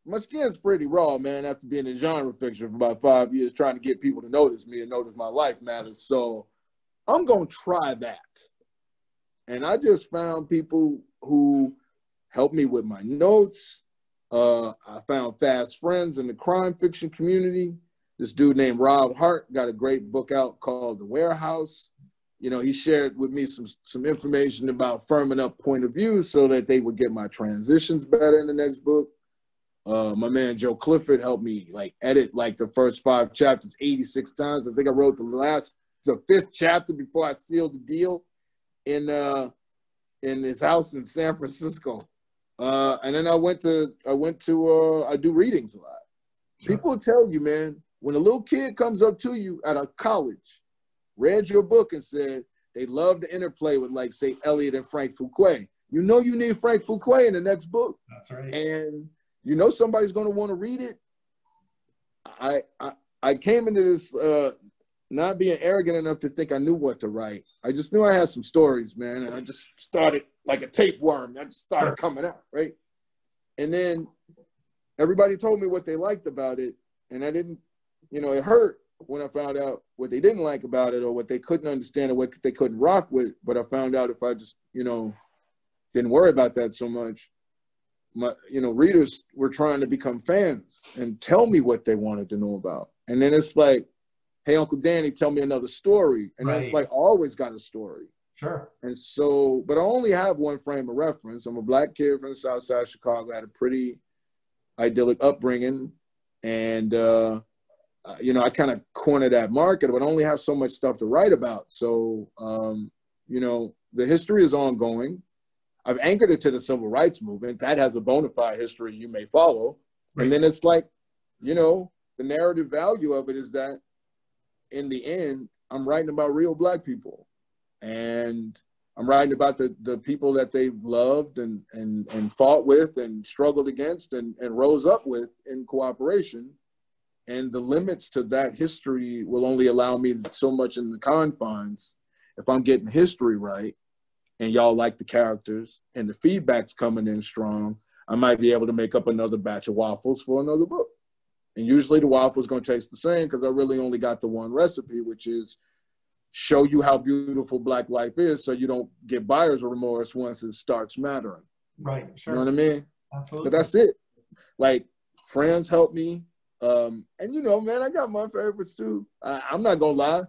my skin's pretty raw, man, after being in genre fiction for about five years, trying to get people to notice me and notice my life matters. So I'm going to try that. And I just found people who helped me with my notes. Uh, I found fast friends in the crime fiction community. This dude named Rob Hart got a great book out called The Warehouse. You know, he shared with me some, some information about firming up point of view so that they would get my transitions better in the next book. Uh, my man Joe Clifford helped me like edit like the first five chapters eighty-six times. I think I wrote the last, the fifth chapter before I sealed the deal in uh, in his house in San Francisco. Uh, and then I went to I went to uh, I do readings a lot. Sure. People will tell you, man, when a little kid comes up to you at a college, read your book and said they love the interplay with like say Elliot and Frank Fuqua. You know you need Frank Fuqua in the next book. That's right. And you know somebody's going to want to read it. I, I I came into this uh, not being arrogant enough to think I knew what to write. I just knew I had some stories, man, and I just started like a tapeworm. I just started coming out, right? And then everybody told me what they liked about it, and I didn't, you know, it hurt when I found out what they didn't like about it or what they couldn't understand or what they couldn't rock with, but I found out if I just, you know, didn't worry about that so much, my, you know, readers were trying to become fans and tell me what they wanted to know about. And then it's like, hey, Uncle Danny, tell me another story. And right. It's like, I always got a story. Sure. And so, but I only have one frame of reference. I'm a black kid from the South Side of Chicago. I had a pretty idyllic upbringing. And, uh, you know, I kind of cornered that market, but I only have so much stuff to write about. So, um, you know, the history is ongoing. I've anchored it to the civil rights movement. That has a bona fide history you may follow. Right. And then it's like, you know, the narrative value of it is that in the end, I'm writing about real black people. And I'm writing about the, the people that they loved and, and, and fought with and struggled against and, and rose up with in cooperation. And the limits to that history will only allow me so much in the confines if I'm getting history right. And y'all like the characters, and the feedback's coming in strong, I might be able to make up another batch of waffles for another book. And usually the waffle's gonna taste the same because I really only got the one recipe, which is show you how beautiful black life is so you don't get buyer's remorse once it starts mattering. Right, sure. You know what I mean? Absolutely. But that's it. Like, friends help me. Um, and you know, man, I got my favorites too. I, I'm not gonna lie.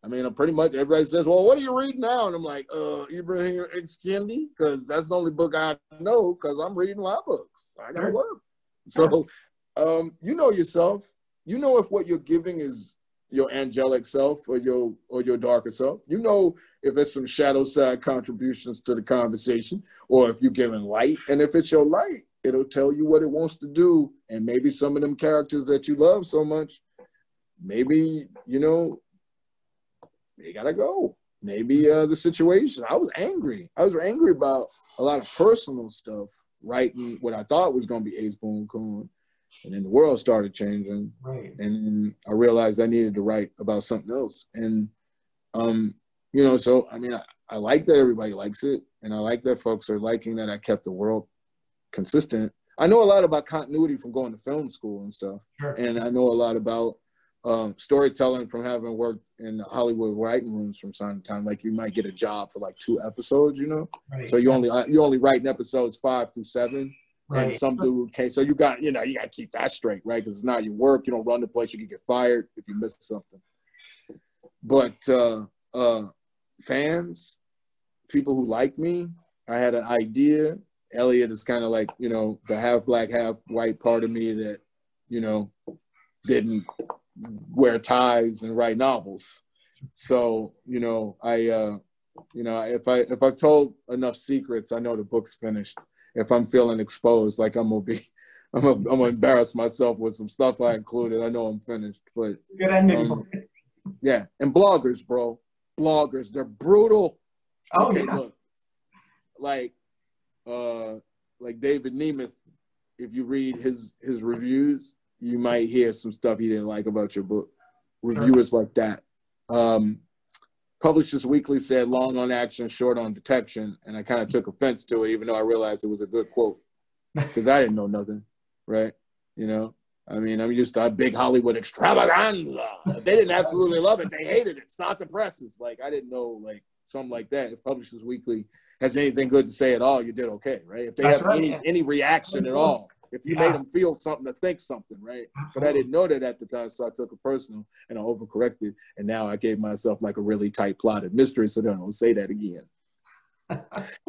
I mean, I'm pretty much, everybody says, well, what are you reading now? And I'm like, uh, Abraham Heschel, because that's the only book I know, because I'm reading my books. I got to work. So, um, you know yourself. You know if what you're giving is your angelic self or your or your darker self. You know if it's some shadow side contributions to the conversation, or if you're giving light. And if it's your light, it'll tell you what it wants to do. And maybe some of them characters that you love so much, maybe, you know, they gotta go. Maybe uh, the situation. I was angry. I was angry about a lot of personal stuff, writing what I thought was going to be Ace Boon Coon. And then the world started changing. Right. And I realized I needed to write about something else. And, um, you know, so, I mean, I, I like that everybody likes it. And I like that folks are liking that I kept the world consistent. I know a lot about continuity from going to film school and stuff. Sure. And I know a lot about um, storytelling from having worked in the Hollywood writing rooms from time to time. Like, you might get a job for like two episodes, you know? Right. So you only, you only write in episodes five through seven. Right. And some dude can't. So you got, you know, you got to keep that straight, right? Because it's not your work. You don't run the place. You can get fired if you miss something. But uh, uh, fans, people who like me, I had an idea. Elliot is kind of like, you know, the half black, half white part of me that, you know, didn't wear ties and write novels. So, you know, I, uh, you know, if I if I told enough secrets, I know the book's finished. If I'm feeling exposed, like I'm gonna be, I'm gonna, I'm gonna embarrass myself with some stuff I included. I know I'm finished, but um, yeah. And bloggers, bro, bloggers, they're brutal. Oh, okay, yeah. Look, like, uh, like David Nemeth. If you read his his reviews, you might hear some stuff he didn't like about your book. Reviewers like that. Um, Publishers Weekly said long on action, short on detection. And I kind of took offense to it, even though I realized it was a good quote, because I didn't know nothing, right? You know, I mean, I'm used to a big Hollywood extravaganza. If they didn't absolutely love it, they hated it. Stop the presses. Like, I didn't know, like, something like that. If Publishers Weekly has anything good to say at all, you did okay, right? If they That's have right, any, yeah. any reaction at all, if you yeah. made them feel something to think something, right? Absolutely. But I didn't know that at the time, so I took it personal and I overcorrected. And now I gave myself like a really tight plotted mystery, so I don't say that again.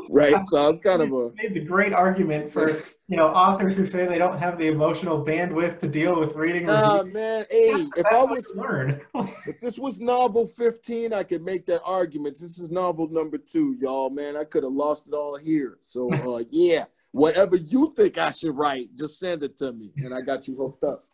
Right? So I'm kind of a... You made the great argument for, you know, authors who say they don't have the emotional bandwidth to deal with reading. Oh, nah, man. Hey, if I was... learn. If this was novel fifteen, I could make that argument. This is novel number two, y'all, man. I could have lost it all here. So, uh, yeah. Whatever you think I should write, just send it to me, and I got you hooked up.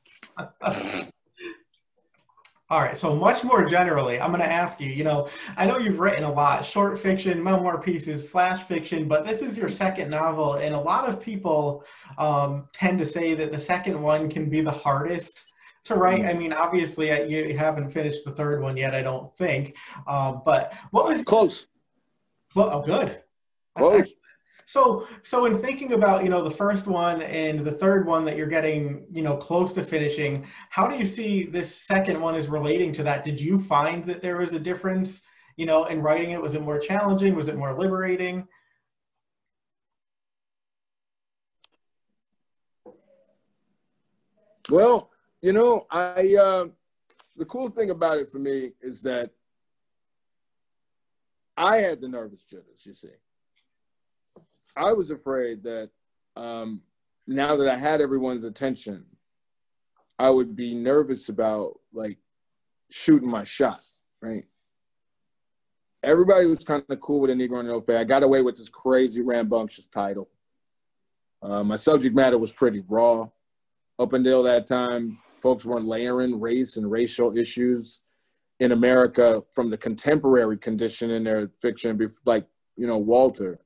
All right, so much more generally, I'm going to ask you, you know, I know you've written a lot, short fiction, memoir pieces, flash fiction, but this is your second novel, and a lot of people um, tend to say that the second one can be the hardest to write. I mean, obviously, I, you haven't finished the third one yet, I don't think, uh, but what was... Close. Well, oh, good. Close. So, so in thinking about, you know, the first one and the third one that you're getting, you know, close to finishing, how do you see this second one is relating to that? Did you find that there was a difference, you know, in writing it? Was it more challenging? Was it more liberating? Well, you know, I, uh, the cool thing about it for me is that I had the nervous jitters, you see. I was afraid that um, now that I had everyone's attention, I would be nervous about like shooting my shot, right? Everybody was kind of cool with A Negro and an Ace Boon Coon. I got away with this crazy rambunctious title. Uh, my subject matter was pretty raw. Up until that time, folks weren't layering race and racial issues in America from the contemporary condition in their fiction, like, you know, Walter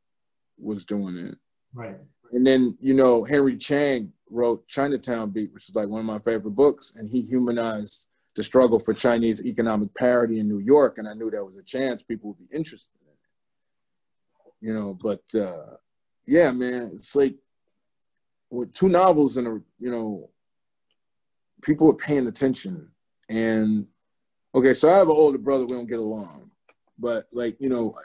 was doing it. Right. And then, you know, Henry Chang wrote Chinatown Beat, which is like one of my favorite books, and he humanized the struggle for Chinese economic parity in New York, and I knew there was a chance people would be interested in it. You know, but uh, yeah, man, it's like with two novels and, a, you know, people were paying attention. And, okay, so I have an older brother, we don't get along, but like, you know,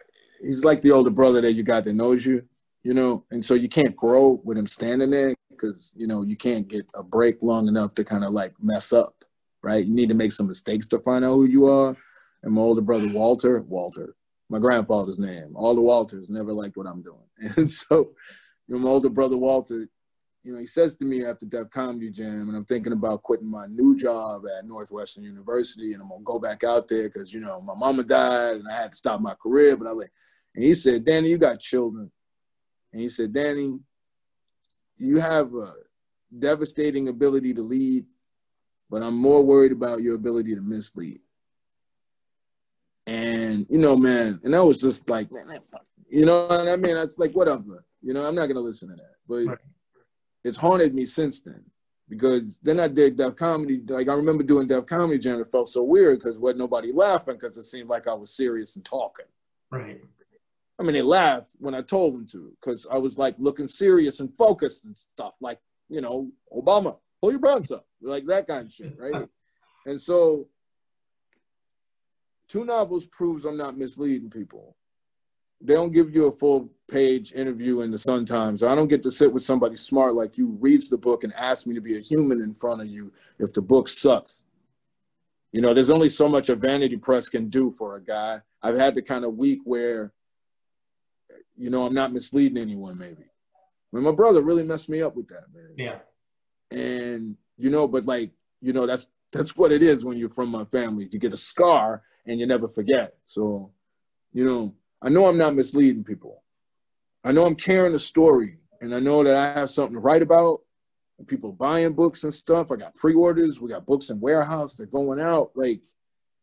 he's like the older brother that you got that knows you, you know, and so you can't grow with him standing there because, you know, you can't get a break long enough to kind of like mess up, right? You need to make some mistakes to find out who you are. And my older brother, Walter, Walter, my grandfather's name, all the Walters never liked what I'm doing. And so, you know, my older brother, Walter, you know, he says to me after Def Comedy Jam, and I'm thinking about quitting my new job at Northwestern University, and I'm going to go back out there because, you know, my mama died and I had to stop my career. But I like, and he said, Danny, you got children. And he said, Danny, you have a devastating ability to lead, but I'm more worried about your ability to mislead. And, you know, man, and that was just like, man, that fuck, you know what I mean? It's like, whatever, you know, I'm not going to listen to that. But right. It's haunted me since then, because then I did Def Comedy. Like, I remember doing Def Comedy Jam, it felt so weird because wasn't nobody laughing because it seemed like I was serious and talking. Right. I mean, they laughed when I told them to, because I was like looking serious and focused and stuff, like, you know, Obama, pull your bronze up, like that kind of shit, right? And so two novels proves I'm not misleading people. They don't give you a full page interview in the Sun-Times. I don't get to sit with somebody smart like you, reads the book and asks me to be a human in front of you if the book sucks. You know, there's only so much a vanity press can do for a guy. I've had the kind of week where, you know, I'm not misleading anyone, maybe. I mean, my brother really messed me up with that, man. Yeah. And, you know, but like, you know, that's that's what it is when you're from my family. You get a scar and you never forget. So, you know, I know I'm not misleading people. I know I'm carrying a story, and I know that I have something to write about. People buying books and stuff. I got pre-orders. We got books in warehouse. They're going out. Like,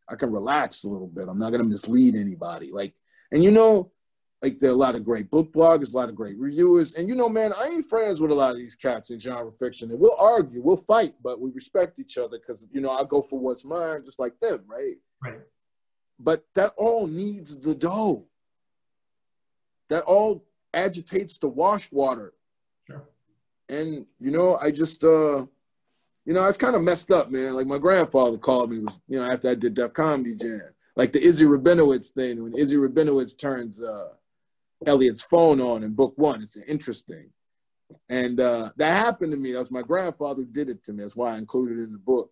I can relax a little bit. I'm not going to mislead anybody. Like, and you know, like, there are a lot of great book bloggers, a lot of great reviewers. And you know, man, I ain't friends with a lot of these cats in genre fiction. And we'll argue, we'll fight, but we respect each other because, you know, I go for what's mine just like them, right? Right. But that all needs the dough. That all agitates the wash water. Sure. And, you know, I just, uh, you know, it's kind of messed up, man. Like, my grandfather called me, was, you know, after I did Def Comedy Jam. Like the Izzy Rabinowitz thing, when Izzy Rabinowitz turns uh, Elliot's phone on in book one, it's interesting. And uh, that happened to me. That was my grandfather who did it to me. That's why I included it in the book.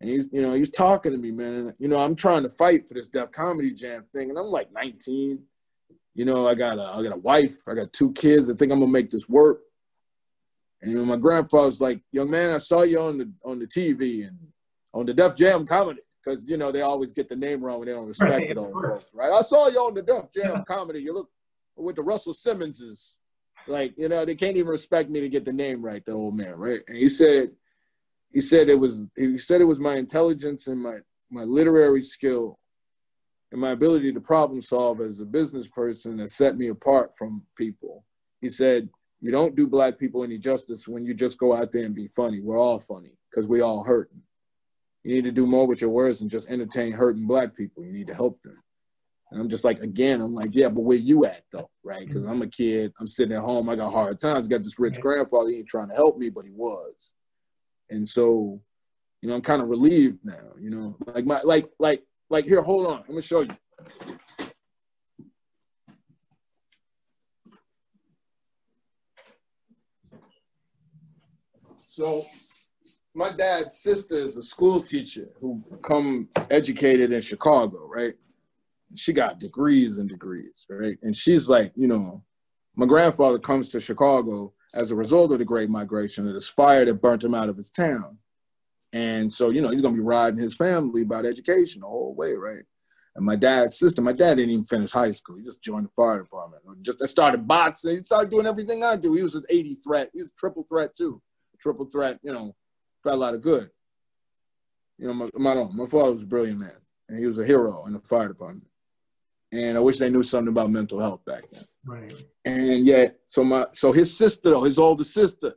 And he's, you know, he's talking to me, man. And, you know, I'm trying to fight for this Def Comedy Jam thing. And I'm like nineteen. You know, I got a, I got a wife. I got two kids. I think I'm gonna make this work. And you know, my grandfather's like, "Young man, I saw you on the on the T V and on the Def Jam comedy," because you know they always get the name wrong and they don't respect right, it all. Right? I saw you on the Def Jam yeah. comedy. You look with the Russell Simmonses, like you know they can't even respect me to get the name right. The old man, right? And he said, he said it was, he said it was my intelligence and my my literary skill and my ability to problem solve as a business person that set me apart from people. He said, you don't do black people any justice when you just go out there and be funny. We're all funny because we all hurting. You need to do more with your words than just entertain hurting black people. You need to help them. And I'm just like, again, I'm like, yeah, but where you at though, right? Because I'm a kid, I'm sitting at home, I got hard times, got this rich grandfather, he ain't trying to help me, but he was. And so, you know, I'm kind of relieved now, you know, like my, like, like, Like, here, hold on. I'm going to show you. So my dad's sister is a school teacher who come educated in Chicago, right? She got degrees and degrees, right? And she's like, you know, my grandfather comes to Chicago as a result of the Great Migration and this fire that burnt him out of his town. And so, you know, he's going to be riding his family about education the whole way, right? And my dad's sister, my dad didn't even finish high school. He just joined the fire department. Just I started boxing. He started doing everything I do. He was an eighty threat. He was a triple threat, too. Triple threat, you know, felt a lot of good. You know, my, my, my father was a brilliant man, and he was a hero in the fire department. And I wish they knew something about mental health back then. Right. And yet, so, my, so his sister, though, his older sister,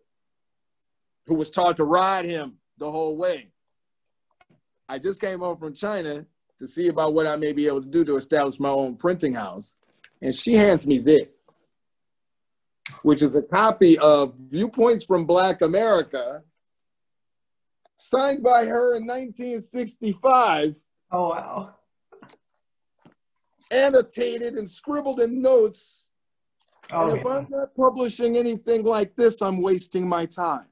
who was taught to ride him, the whole way. I just came home from China to see about what I may be able to do to establish my own printing house. And she hands me this, which is a copy of Viewpoints from Black America, signed by her in nineteen sixty-five. Oh, wow. Annotated and scribbled in notes. Oh, and if yeah. I'm not publishing anything like this, I'm wasting my time.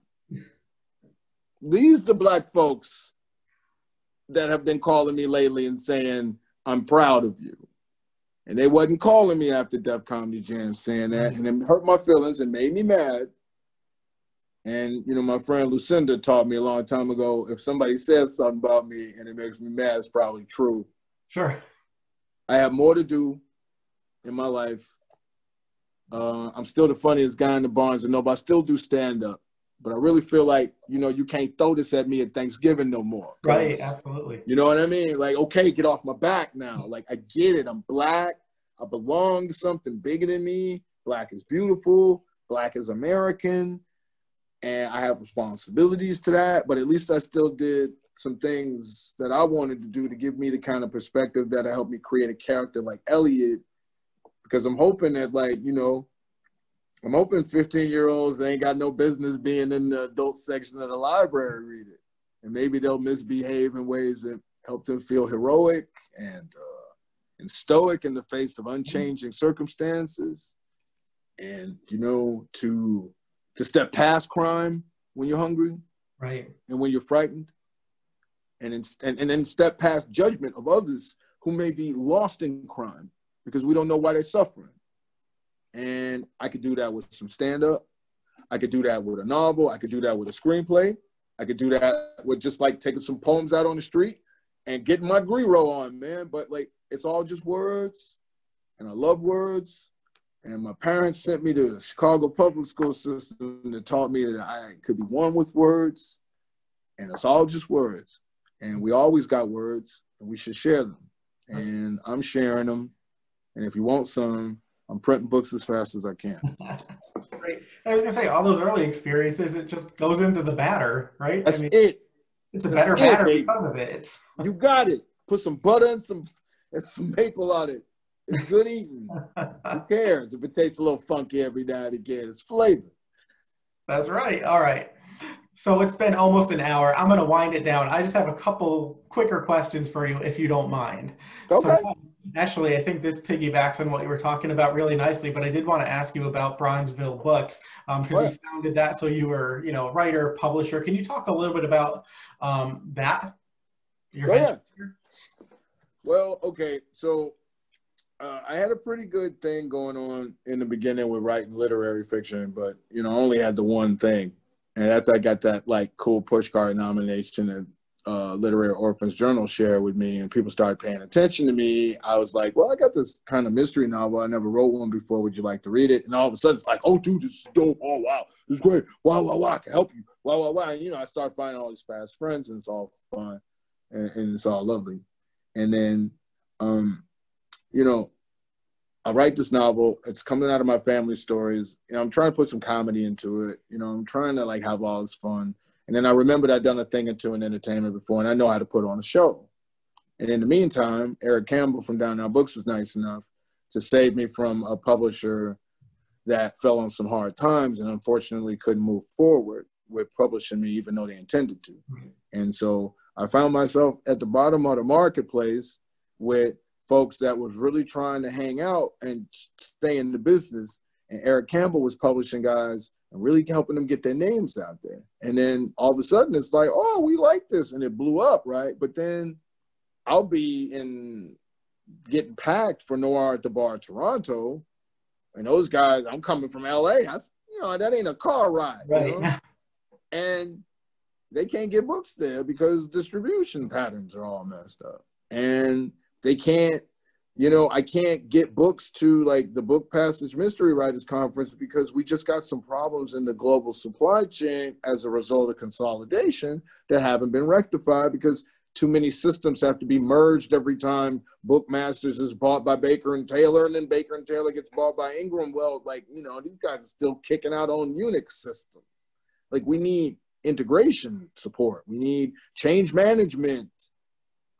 These the black folks that have been calling me lately and saying, I'm proud of you. And they wasn't calling me after Def Comedy Jam saying that, and it hurt my feelings and made me mad. And, you know, my friend Lucinda taught me a long time ago, if somebody says something about me and it makes me mad, it's probably true. Sure. I have more to do in my life. Uh, I'm still the funniest guy in the Barnes and Noble. I still do stand-up. But I really feel like, you know, you can't throw this at me at Thanksgiving no more. Right, absolutely. You know what I mean? Like, okay, get off my back now. Like, I get it. I'm Black. I belong to something bigger than me. Black is beautiful. Black is American. And I have responsibilities to that. But at least I still did some things that I wanted to do to give me the kind of perspective that helped me create a character like Elliot. Because I'm hoping that, like, you know, I'm hoping fifteen-year-olds that ain't got no business being in the adult section of the library read it. And maybe they'll misbehave in ways that help them feel heroic and uh, and stoic in the face of unchanging circumstances. And, you know, to to step past crime when you're hungry. Right. And when you're frightened. And, in, and, and then step past judgment of others who may be lost in crime because we don't know why they're suffering. And I could do that with some stand-up. I could do that with a novel. I could do that with a screenplay. I could do that with just like taking some poems out on the street and getting my grero on, man. But like, it's all just words, and I love words. And my parents sent me to the Chicago public school system that taught me that I could be one with words, and it's all just words. And we always got words, and we should share them. And I'm sharing them. And if you want some, I'm printing books as fast as I can. Great. I was gonna say, all those early experiences, it just goes into the batter, right? That's I mean, it. It's a That's better it, batter baby. Because of it. It's you got it. Put some butter and some and some maple on it. It's good eating. Who cares if it tastes a little funky every now and again? It's flavor. That's right. All right. So it's been almost an hour. I'm gonna wind it down. I just have a couple quicker questions for you, if you don't mind. Okay. So, actually, I think this piggybacks on what you were talking about really nicely, but I did want to ask you about Bronzeville Books, because um, you founded that, so you were, you know, writer, publisher. Can you talk a little bit about um, that? Your oh, yeah. Well, okay, so uh, I had a pretty good thing going on in the beginning with writing literary fiction, but, you know, I only had the one thing. And after I got that, like, cool Pushcart nomination and Uh, Literary Orphans Journal shared with me and people started paying attention to me, I was like, well, I got this kind of mystery novel. I never wrote one before. Would you like to read it? And all of a sudden it's like, oh, dude, this is dope. Oh, wow. This is great. Wow, wow, wow. I can help you. Wow, wow, wow. And, you know, I started finding all these fast friends and it's all fun and, and it's all lovely. And then, um, you know, I write this novel. It's coming out of my family stories. You know, I'm trying to put some comedy into it. You know, I'm trying to, like, have all this fun. And then I remembered I'd done a thing or two in entertainment before, and I know how to put on a show. And in the meantime, Eric Campbell from Down Now Books was nice enough to save me from a publisher that fell on some hard times and unfortunately couldn't move forward with publishing me, even though they intended to. And so I found myself at the bottom of the marketplace with folks that was really trying to hang out and stay in the business. And Eric Campbell was publishing guys and really helping them get their names out there. And then all of a sudden it's like, oh, we like this. And it blew up, right? But then I'll be in getting packed for Noir at the Bar Toronto. And those guys, I'm coming from L A. I, you know, that ain't a car ride. Right. You know? And they can't get books there because distribution patterns are all messed up. And they can't, you know, I can't get books to, like, the Book Passage Mystery Writers Conference because we just got some problems in the global supply chain as a result of consolidation that haven't been rectified because too many systems have to be merged every time Bookmasters is bought by Baker and Taylor and then Baker and Taylor gets bought by Ingram. Well, like, you know, these guys are still kicking out on Unix systems. Like, we need integration support. We need change management.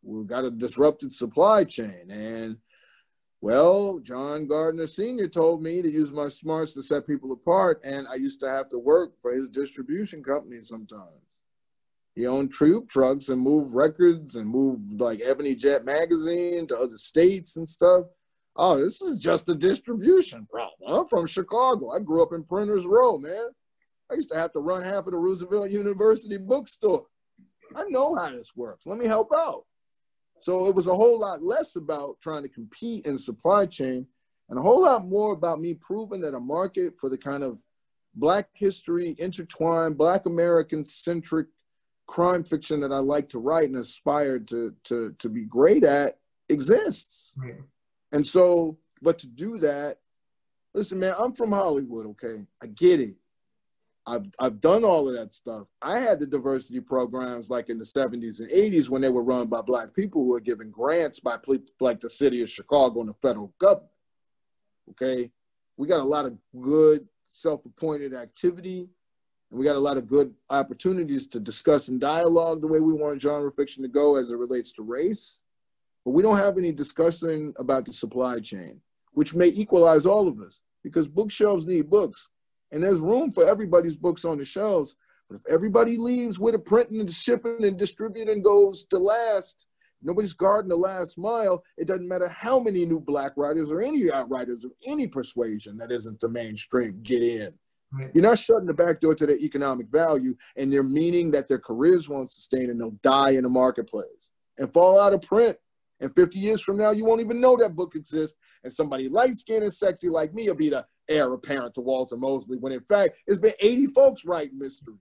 We've got a disrupted supply chain. And, well, John Gardner, Senior told me to use my smarts to set people apart. And I used to have to work for his distribution company sometimes. He owned troop trucks and moved records and moved, like, Ebony Jet magazine to other states and stuff. Oh, this is just a distribution problem. I'm from Chicago. I grew up in Printers Row, man. I used to have to run half of the Roosevelt University bookstore. I know how this works. Let me help out. So it was a whole lot less about trying to compete in supply chain and a whole lot more about me proving that a market for the kind of Black history intertwined, Black American-centric crime fiction that I like to write and aspired to, to, to be great at exists. Right. And so, but to do that, listen, man, I'm from Hollywood, okay? I get it. I've, I've done all of that stuff. I had the diversity programs like in the seventies and eighties when they were run by Black people who were given grants by like the city of Chicago and the federal government, okay? We got a lot of good self-appointed activity, and we got a lot of good opportunities to discuss and dialogue the way we want genre fiction to go as it relates to race, but we don't have any discussion about the supply chain, which may equalize all of us because bookshelves need books. And there's room for everybody's books on the shelves. But if everybody leaves with a printing and shipping and distributing goes to last, nobody's guarding the last mile, it doesn't matter how many new Black writers or any writers of any persuasion that isn't the mainstream get in. Right. You're not shutting the back door to their economic value and their meaning that their careers won't sustain and they'll die in the marketplace and fall out of print. And fifty years from now, you won't even know that book exists. And somebody light-skinned and sexy like me will be the heir apparent to Walter Mosley, when in fact, it's been eighty folks writing mysteries.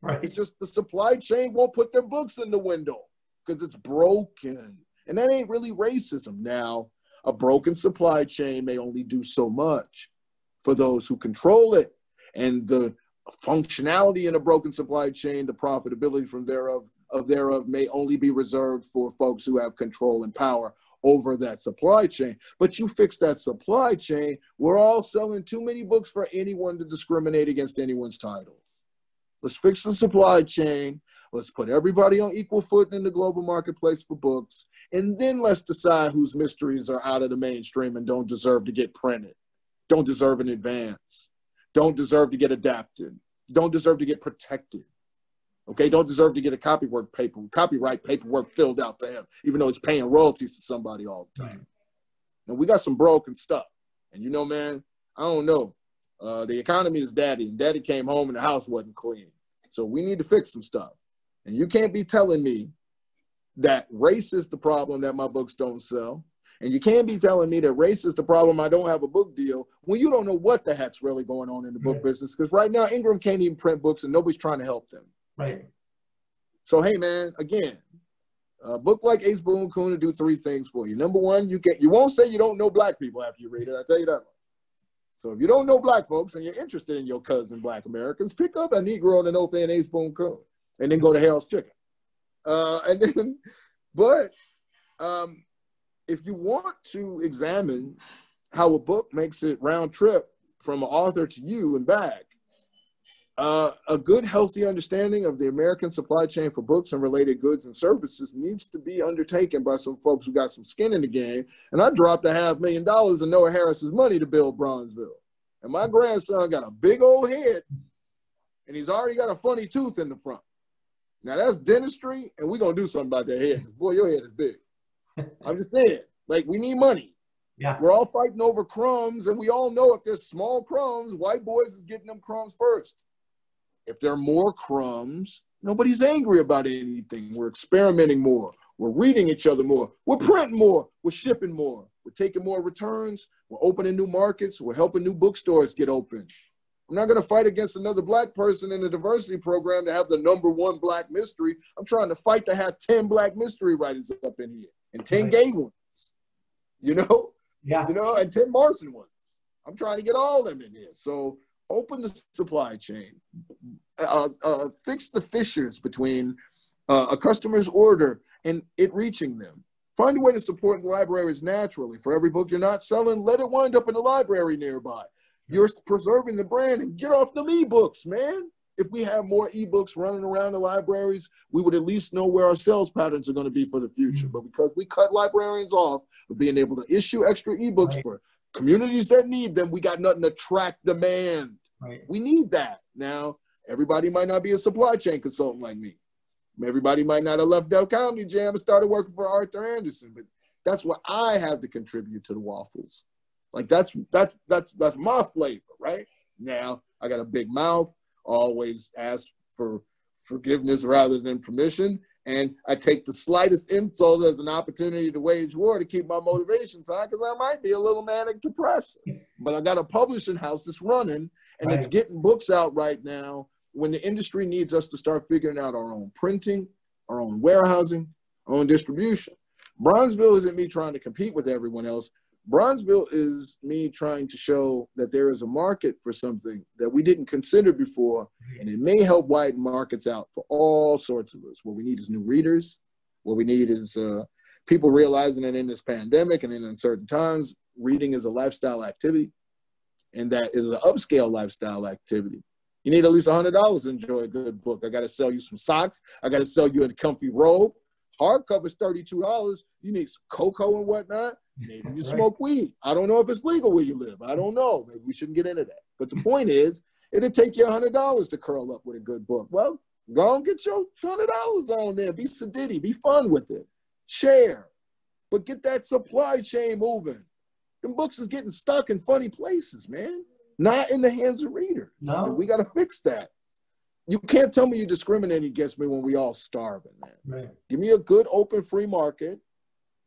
Right. It's just the supply chain won't put their books in the window because it's broken. And that ain't really racism. Now, a broken supply chain may only do so much for those who control it. And the functionality in a broken supply chain, the profitability from thereof, of thereof may only be reserved for folks who have control and power over that supply chain. But you fix that supply chain, we're all selling too many books for anyone to discriminate against anyone's title. Let's fix the supply chain. Let's put everybody on equal footing in the global marketplace for books. And then let's decide whose mysteries are out of the mainstream and don't deserve to get printed, don't deserve an advance, don't deserve to get adapted, don't deserve to get protected. Okay, don't deserve to get a copywork paper, copyright paperwork filled out for him, even though it's paying royalties to somebody all the time. Now, we got some broken stuff. And you know, man, I don't know. Uh, the economy is daddy, and daddy came home and the house wasn't clean. So we need to fix some stuff. And you can't be telling me that race is the problem that my books don't sell. And you can't be telling me that race is the problem I don't have a book deal when you don't know what the heck's really going on in the book business. Because right now, Ingram can't even print books and nobody's trying to help them. Right. So, hey, man, again, a book like Ace Boon Coon will do three things for you. Number one, you can't, you won't say you don't know Black people after you read it. I tell you that. So if you don't know Black folks and you're interested in your cousin Black Americans, pick up A Negro and an Oaf and Ace Boon Coon and then go to Hell's Chicken. Uh, and then, but um, if you want to examine how a book makes it round trip from an author to you and back, Uh, a good, healthy understanding of the American supply chain for books and related goods and services needs to be undertaken by some folks who got some skin in the game. And I dropped a half million dollars of Noah Harris's money to build Bronzeville. And my grandson got a big old head, and he's already got a funny tooth in the front. Now, that's dentistry, and we're going to do something about that head. Boy, your head is big. I'm just saying, like, we need money. Yeah. We're all fighting over crumbs, and we all know if there's small crumbs, white boys is getting them crumbs first. If there are more crumbs, nobody's angry about anything. We're experimenting more. We're reading each other more. We're printing more. We're shipping more. We're taking more returns. We're opening new markets. We're helping new bookstores get open. I'm not going to fight against another Black person in a diversity program to have the number one Black mystery. I'm trying to fight to have ten Black mystery writers up in here and ten gay ones, you know? Yeah. You know, and ten Martian ones. I'm trying to get all of them in here. So, open the supply chain, uh, uh, fix the fissures between uh, a customer's order and it reaching them. Find a way to support the libraries naturally. For every book you're not selling, let it wind up in a library nearby. You're preserving the brand and get off them ebooks, man. If we have more ebooks running around the libraries, we would at least know where our sales patterns are going to be for the future. But because we cut librarians off of being able to issue extra ebooks right. for communities that need them, we got nothing to track demand. Right. We need that. Now, everybody might not be a supply chain consultant like me. Everybody might not have left Del County Jam and started working for Arthur Anderson, but that's what I have to contribute to the waffles. Like that's, that's, that's, that's my flavor, right? Now, I got a big mouth, always ask for forgiveness rather than permission. And I take the slightest insult as an opportunity to wage war to keep my motivations high, because I might be a little manic depressive. But I got a publishing house that's running, and right. it's getting books out right now when the industry needs us to start figuring out our own printing, our own warehousing, our own distribution. Bronzeville isn't me trying to compete with everyone else. Bronzeville is me trying to show that there is a market for something that we didn't consider before, and it may help widen markets out for all sorts of us. What we need is new readers. What we need is uh, people realizing that in this pandemic and in uncertain times, reading is a lifestyle activity, and that is an upscale lifestyle activity. You need at least one hundred dollars to enjoy a good book. I got to sell you some socks. I got to sell you a comfy robe. Hardcover's thirty-two dollars. You need some cocoa and whatnot. Maybe That's you smoke right. weed. I don't know if it's legal where you live. I don't know. Maybe we shouldn't get into that. But the point is, it'll take you one hundred dollars to curl up with a good book. Well, go and get your one hundred dollars on there. Be sedity. Be fun with it. Share. But get that supply chain moving. Them books is getting stuck in funny places, man. Not in the hands of readers. No. Man, we got to fix that. You can't tell me you discriminate against me when we all starving, man. Right. Give me a good, open, free market.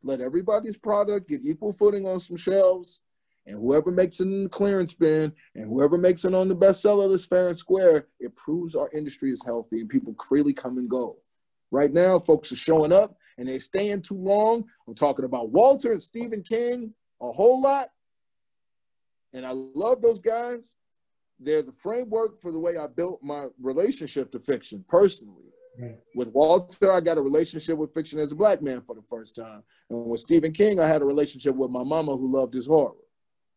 Let everybody's product get equal footing on some shelves, and whoever makes it in the clearance bin and whoever makes it on the bestseller list fair and square, it proves our industry is healthy and people freely come and go. Right now, folks are showing up and they're staying too long. I'm talking about Walter and Stephen King a whole lot. And I love those guys. They're the framework for the way I built my relationship to fiction personally. Right. With Walter, I got a relationship with fiction as a black man for the first time. And with Stephen King, I had a relationship with my mama who loved his horror.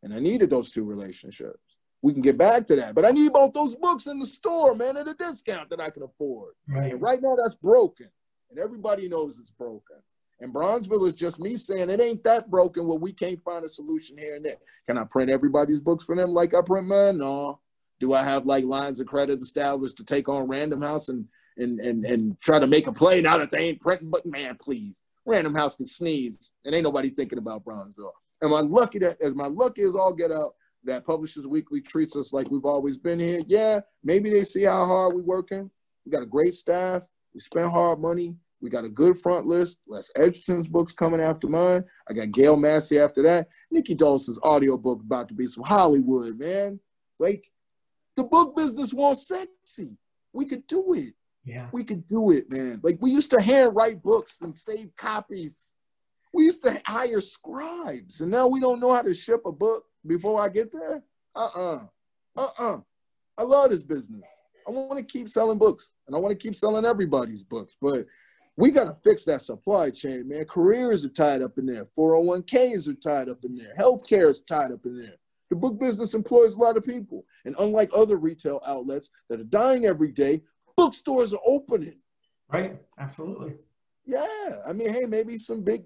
And I needed those two relationships. We can get back to that. But I need both those books in the store, man, at a discount that I can afford. Right. And right now, that's broken. And everybody knows it's broken. And Bronzeville is just me saying, it ain't that broken where we can't find a solution here and there. Can I print everybody's books for them like I print mine? No. Do I have, like, lines of credit established to take on Random House and And, and and try to make a play now that they ain't printing? But man, please, Random House can sneeze, and ain't nobody thinking about Bronzeville. Am I lucky that, as my lucky as all get out, that Publishers Weekly treats us like we've always been here? Yeah, maybe they see how hard we're working. We got a great staff. We spend hard money. We got a good front list. Les Edgerton's book's coming after mine. I got Gail Massey after that. Nikki Dolson's audiobook about to be some Hollywood, man. Like, the book business wants sexy. We could do it. Yeah. We could do it, man. Like, we used to handwrite books and save copies. We used to hire scribes, and now we don't know how to ship a book before I get there? Uh-uh. Uh-uh. I love this business. I want to keep selling books, and I want to keep selling everybody's books, but we got to fix that supply chain, man. Careers are tied up in there. four oh one K's are tied up in there. Healthcare is tied up in there. The book business employs a lot of people, and unlike other retail outlets that are dying every day, bookstores are opening. Right, absolutely. Yeah, I mean, hey, maybe some big,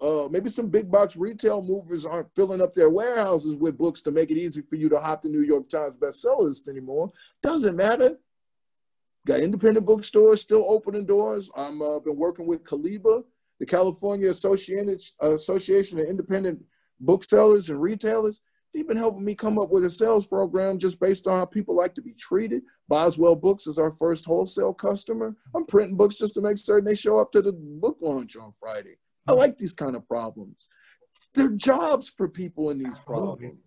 uh, maybe some big box retail movers aren't filling up their warehouses with books to make it easy for you to hop the New York Times bestsellers anymore. Doesn't matter. Got independent bookstores still opening doors. I'm uh, been working with CALIBA, the California Associated uh, Association of Independent Booksellers and Retailers. They've been helping me come up with a sales program just based on how people like to be treated. Boswell Books is our first wholesale customer. I'm printing books just to make certain they show up to the book launch on Friday. I like these kind of problems. There are jobs for people in these problems.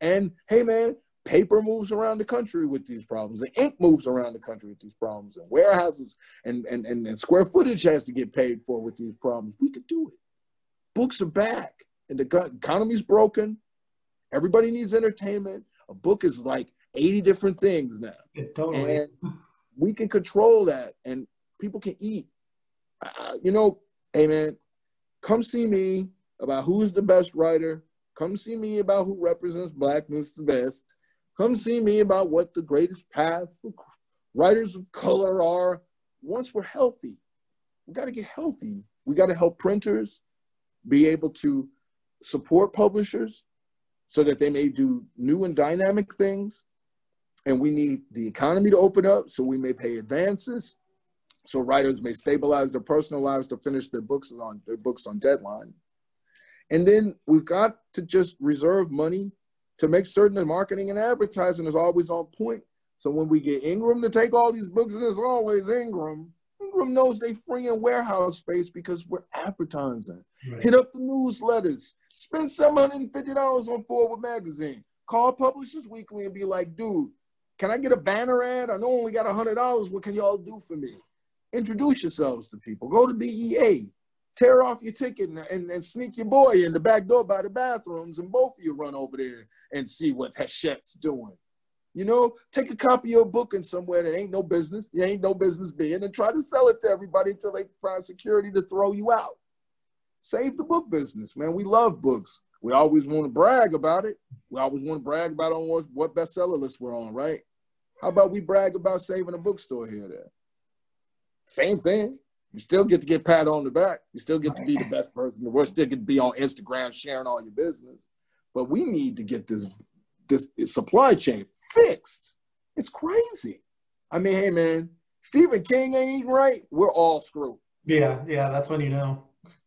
And hey, man, paper moves around the country with these problems. And ink moves around the country with these problems. And warehouses and, and, and, and square footage has to get paid for with these problems. We could do it. Books are back. And the economy's broken. Everybody needs entertainment. A book is like eighty different things now. Yeah, totally. And we can control that, and people can eat. Uh, you know, hey, man, come see me about who's the best writer. Come see me about who represents blackness the best. Come see me about what the greatest path for writers of color are. Once we're healthy, we got to get healthy. We got to help printers be able to support publishers, so that they may do new and dynamic things. And we need the economy to open up so we may pay advances, so writers may stabilize their personal lives to finish their books on their books on deadline. And then we've got to just reserve money to make certain that marketing and advertising is always on point. So when we get Ingram to take all these books, and it's always Ingram, Ingram knows they freeing warehouse space because we're advertising. Right. Hit up the newsletters. Spend seven hundred fifty dollars on Forward Magazine. Call Publishers Weekly and be like, dude, can I get a banner ad? I know I only got one hundred dollars. What can y'all do for me? Introduce yourselves to people. Go to D E A. Tear off your ticket and, and, and sneak your boy in the back door by the bathrooms, and both of you run over there and see what Heschel's doing. You know, take a copy of your book in somewhere that ain't no business, you ain't no business being, and try to sell it to everybody until they find security to throw you out. Save the book business, man. We love books. We always want to brag about it. We always want to brag about on what, what bestseller list we're on, right? How about we brag about saving a bookstore here or there? Same thing. You still get to get pat on the back. You still get to be the best person. We're still get to be on Instagram sharing all your business. But we need to get this this supply chain fixed. It's crazy. I mean, hey, man, Stephen King ain't eating right. We're all screwed. Yeah, yeah, that's when you know.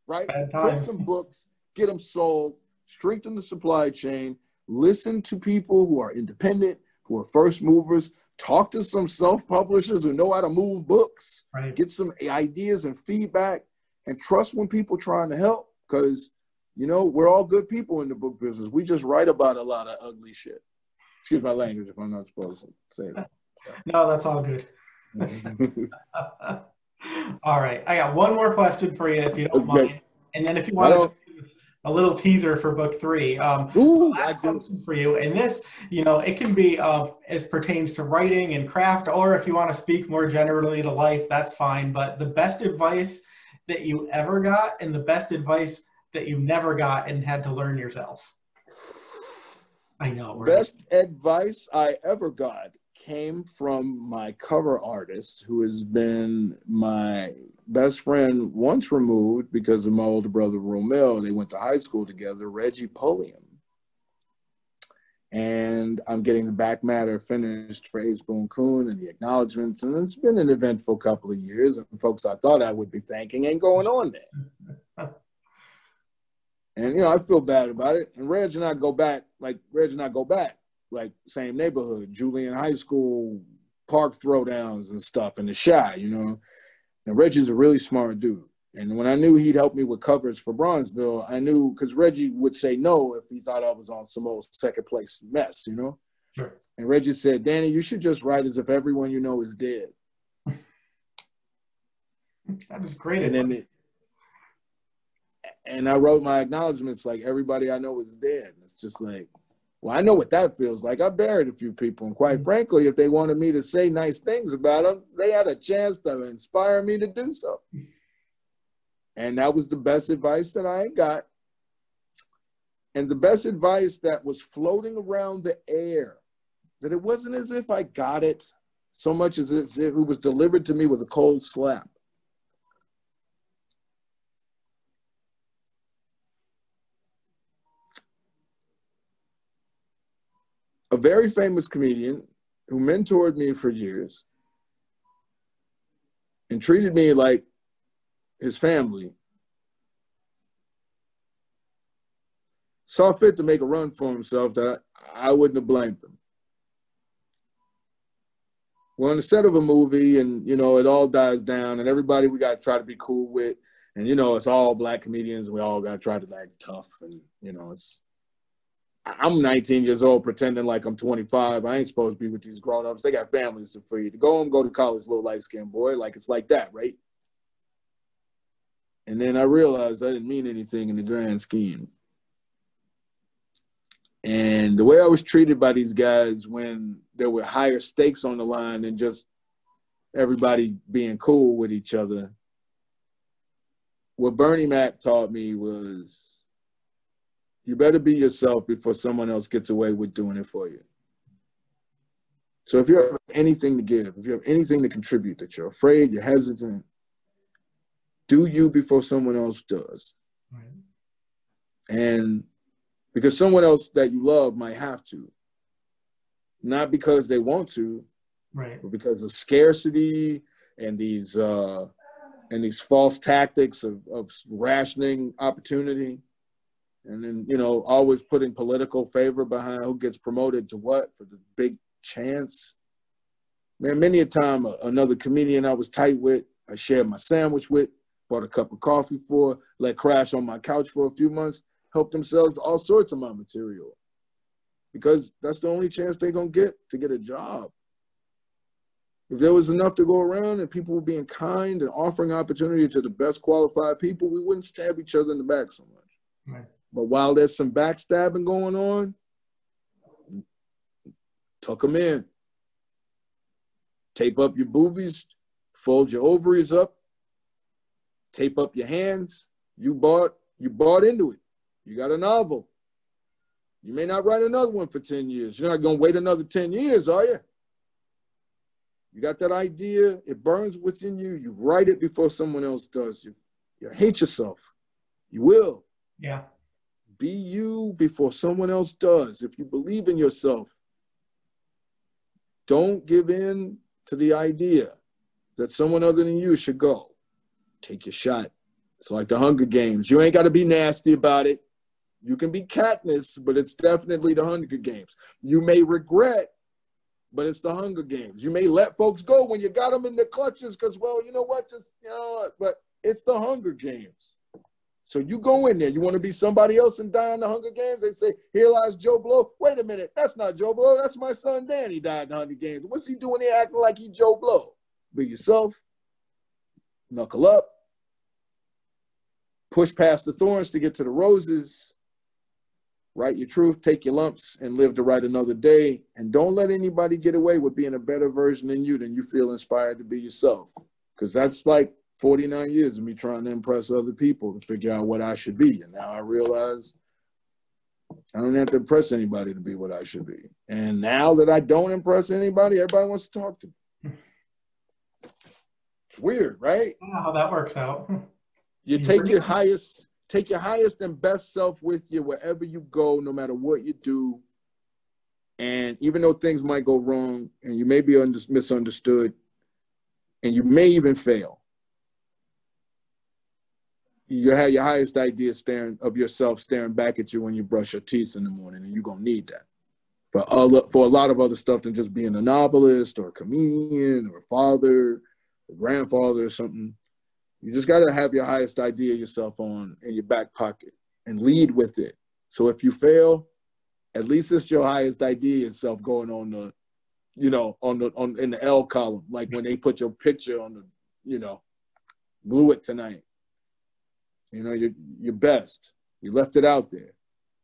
Right? Print some books, get them sold, strengthen the supply chain, listen to people who are independent, who are first movers, talk to some self-publishers who know how to move books, right. Get some ideas and feedback, and trust when people trying to help, because, you know, we're all good people in the book business. We just write about a lot of ugly shit. Excuse my language if I'm not supposed to say that. So. No, that's all good. All right. I got one more question for you, if you don't okay. mind. And then if you want to... a little teaser for book three. Um, Ooh, last question for you, and this, you know, it can be uh, as pertains to writing and craft, or if you want to speak more generally to life, that's fine. But the best advice that you ever got, and the best advice that you never got and had to learn yourself. I know. Right? Best advice I ever got came from my cover artist, who has been my best friend once removed because of my older brother, Romeo. They went to high school together, Reggie Pulliam. And I'm getting the back matter finished for Ace Boon Coon and the acknowledgments. And it's been an eventful couple of years, and folks I thought I would be thanking ain't going on there. And, you know, I feel bad about it. And Reg and I go back, like, Reg and I go back, like, same neighborhood, Julian High School, park throwdowns and stuff in the Chi, you know. And Reggie's a really smart dude. And when I knew he'd help me with covers for Bronzeville, I knew, because Reggie would say no if he thought I was on some old second place mess, you know? Sure. And Reggie said, Danny, you should just write as if everyone you know is dead. That was great. And then it, and I wrote my acknowledgments like, everybody I know is dead. It's just like, well, I know what that feels like. I buried a few people, and quite frankly, if they wanted me to say nice things about them, they had a chance to inspire me to do so. And that was the best advice that I got. And the best advice that was floating around the air, that it wasn't as if I got it so much as if it was delivered to me with a cold slap. A very famous comedian who mentored me for years and treated me like his family saw fit to make a run for himself that I, I wouldn't have blamed him. We're on the set of a movie, and, you know, it all dies down, and everybody we got to try to be cool with. And, you know, it's all black comedians, and we all got to try to act tough. And, you know, it's, I'm nineteen years old pretending like I'm twenty-five. I ain't supposed to be with these grown-ups. They got families to feed. Go home, go to college, little light-skinned boy. Like, it's like that, right? And then I realized I didn't mean anything in the grand scheme. And the way I was treated by these guys when there were higher stakes on the line than just everybody being cool with each other, what Bernie Mac taught me was, you better be yourself before someone else gets away with doing it for you. So if you have anything to give, if you have anything to contribute that you're afraid, you're hesitant, do you before someone else does. Right. And because someone else that you love might have to, not because they want to, right, but because of scarcity and these, uh, and these false tactics of, of rationing opportunity. And then, you know, always putting political favor behind who gets promoted to what for the big chance. Man, many a time, another comedian I was tight with, I shared my sandwich with, bought a cup of coffee for, let crash on my couch for a few months, helped themselves to all sorts of my material. Because that's the only chance they're going to get to get a job. If there was enough to go around and people were being kind and offering opportunity to the best qualified people, we wouldn't stab each other in the back so much. Right. But while there's some backstabbing going on, tuck them in. Tape up your boobies, fold your ovaries up, tape up your hands. You bought, you bought into it. You got a novel. You may not write another one for ten years. You're not going to wait another ten years, are you? You got that idea. It burns within you. You write it before someone else does. You, you hate yourself. You will. Yeah. Be you before someone else does. If you believe in yourself, don't give in to the idea that someone other than you should go. Take your shot. It's like the Hunger Games. You ain't got to be nasty about it. You can be Katniss, but it's definitely the Hunger Games. You may regret, but it's the Hunger Games. You may let folks go when you got them in the clutches because, well, you know what, just, you know, but it's the Hunger Games. So you go in there. You want to be somebody else and die in the Hunger Games? They say, here lies Joe Blow. Wait a minute. That's not Joe Blow. That's my son, Danny, died in the Hunger Games. What's he doing there acting like he Joe Blow? Be yourself. Knuckle up. Push past the thorns to get to the roses. Write your truth, take your lumps, and live to write another day. And don't let anybody get away with being a better version than you than you feel inspired to be yourself. Because that's like forty-nine years of me trying to impress other people to figure out what I should be. And now I realize I don't have to impress anybody to be what I should be. And now that I don't impress anybody, everybody wants to talk to me. It's weird, right? I don't know how that works out. You take your highest... Take your highest and best self with you wherever you go, no matter what you do. And even though things might go wrong and you may be misunderstood and you may even fail, you have your highest idea staring of yourself staring back at you when you brush your teeth in the morning, and you're going to need that. But for a lot of other stuff than just being a novelist or a comedian or a father or grandfather or something, you just got to have your highest idea of yourself on in your back pocket and lead with it. So if you fail, at least it's your highest idea of yourself going on the, you know, on the, on in the L column, like when they put your picture on the, you know, blew it tonight. You know, your, your best, you left it out there.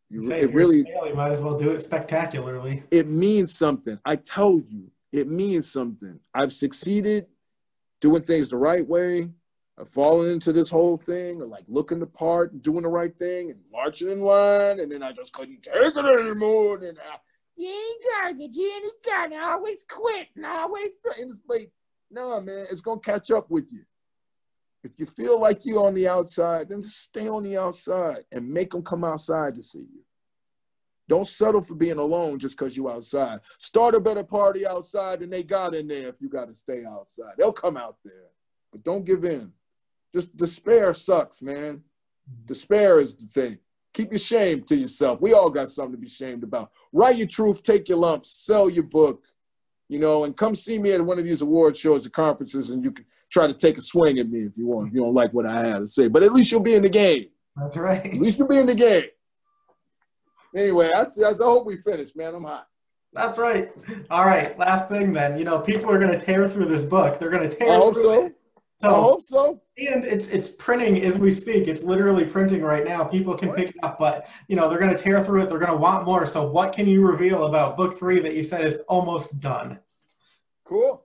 You, it really, fail, you might as well do it spectacularly. It means something. I tell you, it means something. I've succeeded doing things the right way. I've fallen into this whole thing of like looking the part and doing the right thing and marching in line, and then I just couldn't take it anymore. And I, you ain't got it, you ain't got it. I always quit and I always, and it's like, no, nah, man, it's going to catch up with you. If you feel like you're on the outside, then just stay on the outside and make them come outside to see you. Don't settle for being alone just because you're outside. Start a better party outside than they got in there if you got to stay outside. They'll come out there, but don't give in. Just despair sucks, man. Despair is the thing. Keep your shame to yourself. We all got something to be ashamed about. Write your truth, take your lumps, sell your book, you know, and come see me at one of these award shows or conferences, and you can try to take a swing at me if you want, if you don't like what I have to say. But at least you'll be in the game. That's right. At least you'll be in the game. Anyway, that's, that's, I hope we finished, man. I'm hot. That's right. All right, last thing then. You know, people are going to tear through this book. They're going to tear I hope through so. it. So, I hope so. And it's it's printing as we speak. It's literally printing right now. People can pick it up, but you know they're going to tear through it. They're going to want more. So what can you reveal about book three that you said is almost done? Cool.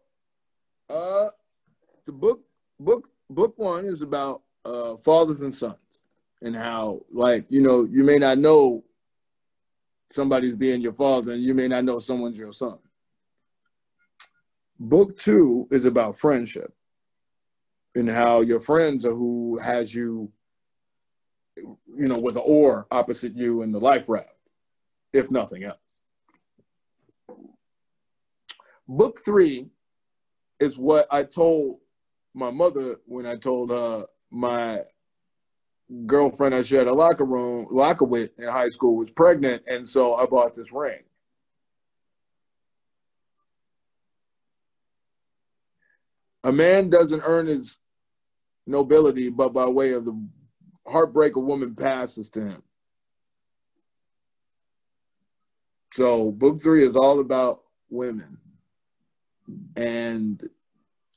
Uh, the book book book one is about uh, fathers and sons, and how, like, you know, you may not know somebody's being your father, and you may not know someone's your son. Book two is about friendship, and how your friends are who has you, you know, with an oar opposite you in the life raft, if nothing else. Book three is what I told my mother when I told her my girlfriend I shared a locker room, locker with in high school was pregnant, and so I bought this ring. A man doesn't earn his nobility, but by way of the heartbreak a woman passes to him. So book three is all about women. And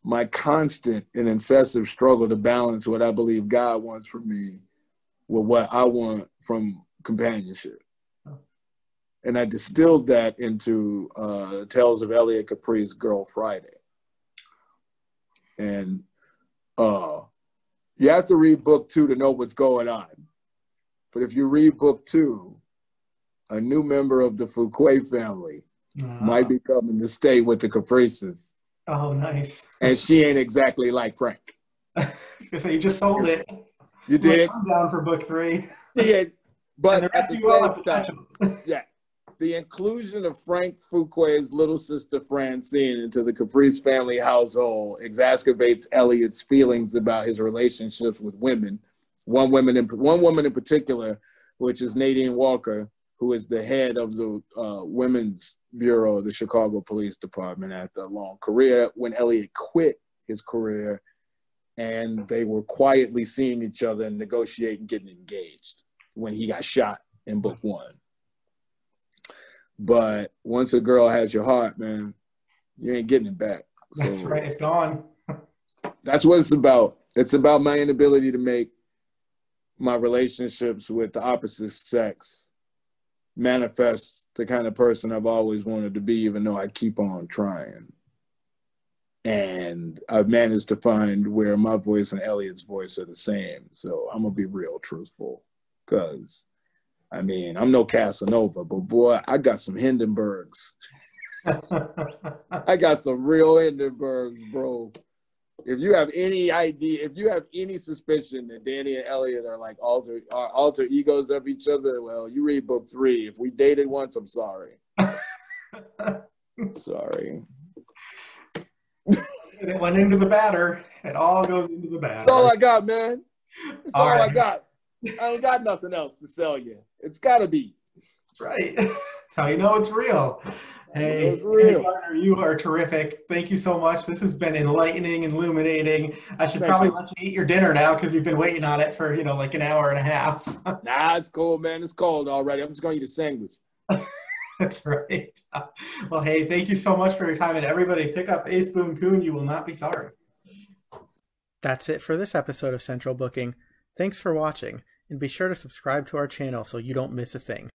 my constant and incessant struggle to balance what I believe God wants from me with what I want from companionship. And I distilled that into uh, Tales of Elliot Caprice, Girl Friday. And uh, you have to read book two to know what's going on. But if you read book two, a new member of the Fouquet family uh, might be coming to stay with the Caprices. Oh, nice. And she ain't exactly like Frank. So you just sold it. You did. I'm down for book three. Yeah, but the at the same time, yeah, the inclusion of Frank Fuquay's little sister Francine into the Caprice family household exacerbates Elliot's feelings about his relationships with women. One woman in one woman in particular, which is Nadine Walker, who is the head of the uh, Women's Bureau of the Chicago Police Department after a long career, when Elliot quit his career and they were quietly seeing each other and negotiating getting engaged when he got shot in book one. But once a girl has your heart, man, you ain't getting it back. So that's right, it's gone. That's what it's about. It's about my inability to make my relationships with the opposite sex manifest the kind of person I've always wanted to be, even though I keep on trying. And I've managed to find where my voice and Elliot's voice are the same. So I'm going to be real truthful, because, I mean, I'm no Casanova, but boy, I got some Hindenburgs. I got some real Hindenburgs, bro. If you have any idea, if you have any suspicion that Danny and Elliot are like alter, are alter egos of each other, well, you read book three. If we dated once, I'm sorry. Sorry. It went into the batter. It all goes into the batter. That's all I got, man. That's all, all right. I got. I ain't got nothing else to sell you. It's got to be. Right. That's how you know it's real. Hey, Danny Gardner, you are terrific. Thank you so much. This has been enlightening and illuminating. I should Thank probably you. let you eat your dinner now, because you've been waiting on it for, you know, like an hour and a half. Nah, it's cool, man. It's cold already. I'm just going to eat a sandwich. That's right. Well, hey, thank you so much for your time. And everybody, pick up Ace Boon Coon. You will not be sorry. That's it for this episode of Central Booking. Thanks for watching. And be sure to subscribe to our channel so you don't miss a thing.